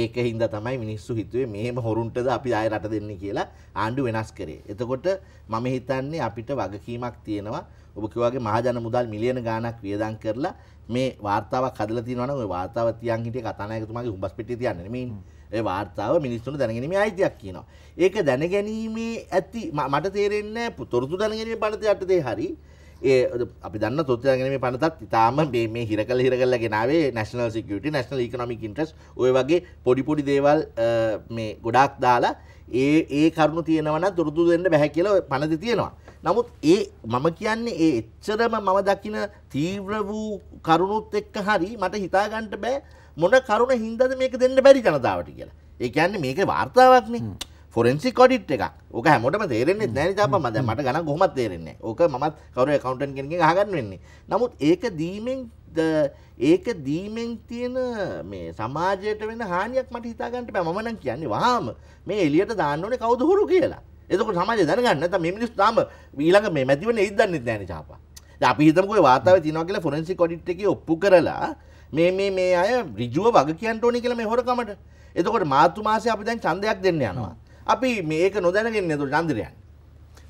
ඒකින්ද තමයි මිනිස්සු හිතුවේ මෙහෙම හොරුන්ටද අපි ආයෙ රට දෙන්නේ කියලා ආණ්ඩුව වෙනස් කරේ. එතකොට මම හිතන්නේ අපිට වගකීමක් තියෙනවා. ඔබ කිව්වාගේ මහජන මුදල් මිලියන ගාණක් වියදම් කරලා මේ වාර්තාවක් හදලා තියෙනවා නම් ඔය වාර්තාව තියන් හිටිය කතානායකතුමාගේ හුඹස් පෙට්ටිය තියන්නේ නෙමෙයිනේ. ඒ වාර්තාව මිනිස්සුන්ට දැනගැනීමේ අයිතියක් කියනවා. ඒක දැනගැනීමේ ඇති මට තේරෙන්නේ තොරතුරු දැනගැනීමේ පනත යටතේ හරි ඒ අපි දන්න තොරතුරු දැනගැනීමේ පනතත් ඉතාලම මේ මේ හිරකල හිරකලලා ගෙනාවේ national security national economic interest ඔය වගේ පොඩි පොඩි දේවල් මේ ගොඩාක් දාලා ඒ ඒ කරුණු තියෙනවා නම් තොරතුරු දෙන්න බෑ කියලා ඔය පනතේ තියෙනවා. නමුත් ඒ මම කියන්නේ ඒ එච්චරම මම දකින තීව්‍ර වූ කරුණුත් එක්ක හරි මට හිතා ගන්න බෑ මොන කරුණ හින්දාද මේක දෙන්න බැරි ජනතාවට කියලා. ඒ කියන්නේ මේක වාර්තාවක්නේ. ෆොරෙන්සික් ඔඩිට් එකක්. ඕක හැමෝටම තේරෙන්නේ නැහැ නේද? අප්පා මම දැන් මට ගණන් කොහොමවත් තේරෙන්නේ නැහැ. ඕක මමත් කවුරු ඇකවුන්ටන්ට් කෙනකින් අහගන්න වෙන්නේ. නමුත් ඒක දීමෙන් ඒක දීමෙන් තියෙන මේ සමාජයට වෙන හානියක් මට හිතා ගන්න බෑ. මම නම් කියන්නේ වහාම මේ එළියට දාන්න ඕනේ කවුද හොරු කියලා. එතකොට සමාජය දැනගන්න නැත්නම් මේ මිනිස්සු තාම ඊළඟ මේ මැදිවන්නේ ඒත් දන්නේ නැහැ නේ ඡාපා. දැන් අපි හිතමුකෝ ඒ වාතාවරණය තියෙනවා කියලා ෆොරෙන්සික් ඔඩිට් එකේ ඔප්පු කරලා මේ මේ මේ අය ඍජුව වග කියන්න ඕනේ කියලා මේ හොරකමට. එතකොට මාර්තු මාසේ අපි දැන් ඡන්දයක් දෙන්න යනවා. අපි මේක නොදැනගෙන නේද ඡන්දිරයන්.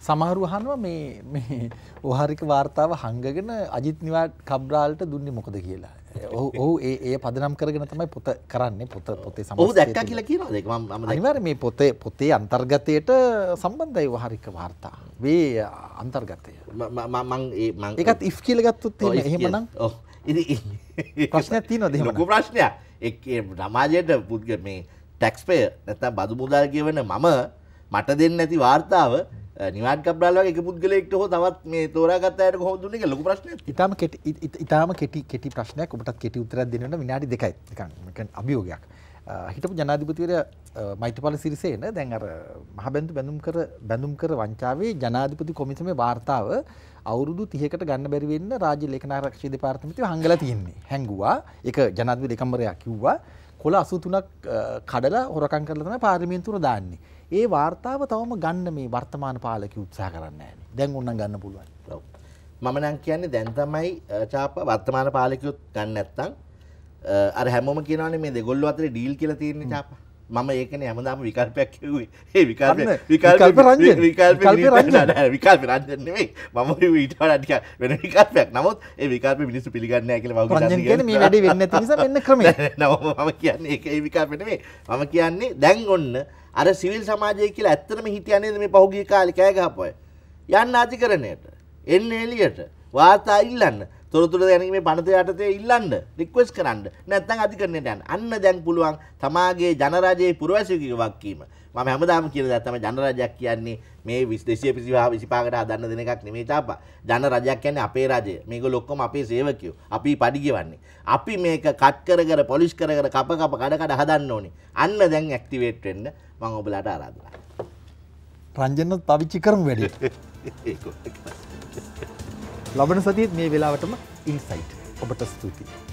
සමහරව අහනවා මේ මේ ඕහාරික වාර්තාව හංගගෙන අජිත් නිවාඩ් කබ්‍රාල්ට දුන්නේ මොකද කියලා. ඔව් ඔව් ඒ ඒ පදනම් කරගෙන තමයි පොත කරන්නේ. පොත පොතේ සමස්තය. ඔව් දැක්කා කියලා කියනවාද? ඒක මම මම අනිවාර්යයෙන් මේ පොතේ පොතේ අන්තර්ගතයට සම්බන්ධයි ඕහාරික වාර්තා. මේ අන්තර්ගතය. මම මම මම ඒකත් if කියලා ගත්තොත් එහෙමනම් ඔව් ප්‍රශ්නයක් තියෙනවද? ලොකු ප්‍රශ්නයක්. ඒ සමාජයට පුද්ගල මේ ටැක්ස්පේර් නැත්නම් බදු මුදල් ගෙවන මම මට දෙන්නේ නැති වාර්තාව නිවාඩ් කබ්‍රාල් වගේ එක පුද්ගලයෙක්ට හෝ තවත් මේ තෝරාගත්ත අයට කොහොමද දුන්නේ කියලා ලොකු ප්‍රශ්නයක්. ඊටාම කෙටි ඊටාම කෙටි කෙටි ප්‍රශ්නයක්. ඔබටත් කෙටි උත්තරයක් දෙන්න ඕන විනාඩි දෙකයි. නිකන් අභියෝගයක්. හිටපු ජනාධිපතිවරයා මෛත්‍රීපාල සිරිසේන දැන් අර මහ බැංකු බැඳුම් කර බැඳුම් කර වංචාවේ ජනාධිපති කොමිසමේ වාර්තාව අවුරුදු තිහකට ගන්න බැරි වෙන්න රාජ්‍ය ලේකනාරක්ෂක දෙපාර්තමේන්තුව හංගලා තියෙන්නේ. හැංගුවා. ඒක ජනාධිපති දෙකම්බරයා කිව්වා. කොළ අසූ තුනක් කඩලා හොරකම් කරලා තමයි පාර්ලිමේන්තුවට දාන්නේ. ඒ වාර්තාව තවම ගන්න මේ වර්තමාන පාලකයෝ උත්සාහ කරන්නේ නැහැ. දැන් ඕනනම් ගන්න පුළුවන්. මම නම් කියන්නේ දැන් තමයි ඡාප වර්තමාන පාලකයෝ ගන්න නැත්තම් අර හැමෝම කියනවානේ මේ දෙගොල්ලෝ අතරේ ඩීල් කියලා තියෙන්නේ ඡාපා. මම ඒකනේ හැමදාම විකල්පයක් කිව්වේ. ඒ විකල්පේ විකල්ප රංජන විකල්ප රංජන විකල්ප රංජන නෙමෙයි. මම ඊට වඩා ටිකක් වෙන විකල්පයක්. නමුත් ඒ විකල්පේ මිනිස්සු පිළිගන්නේ නැහැ කියලා මම කියන්නේ. රංජන කියන්නේ මේ වැඩේ වෙන්නේ නැති නිසා වෙන්න ක්‍රමයක්. නෑ මම කියන්නේ ඒක ඒ විකල්ප නෙමෙයි. මම කියන්නේ දැන් ඔන්න අර සිවිල් සමාජය කියලා ඇත්තටම හිටියා නේද මේ පහුගිය කාලේ කෑ ගහපුවා. යන්න අධිකරණයට එන්න එළියට වාර්තා ඉල්ලන්න තොරතුරු දැනීමේ මේ පනත යටතේ ඉල්ලන්න රික්වෙස්ට් කරන්න නැත්නම් අධිකරණයට යන්න. අන්න දැන් පුළුවන් තමාගේ ජනරාජයේ පුරවැසියෙකුගේ වගකීම. මම හැමදාම කියන දේ තමයි ජනරාජයක් කියන්නේ මේ දෙසිය විසිපහකට හදන්න දෙන එකක් නෙමෙයි තාපා. ජනරාජයක් කියන්නේ අපේ රජය. මේගොල්ලෝ ඔක්කොම අපේ සේවකයෝ. අපි පඩි ගෙවන්නේ. අපි මේක කට් කර කර පොලිෂ් කර කර කප කප කඩ කඩ හදන්න ඕනේ. අන්න දැන් ඇක්ටිවේට් වෙන්න මම ඔබලාට ආරාධනා කරනවා. රංජනත් පවිච්චි කරමු වැඩේ. ලබන සතියේ මේ වෙලාවටම ඉන්සයිට් ඔබට ස්තුතියි.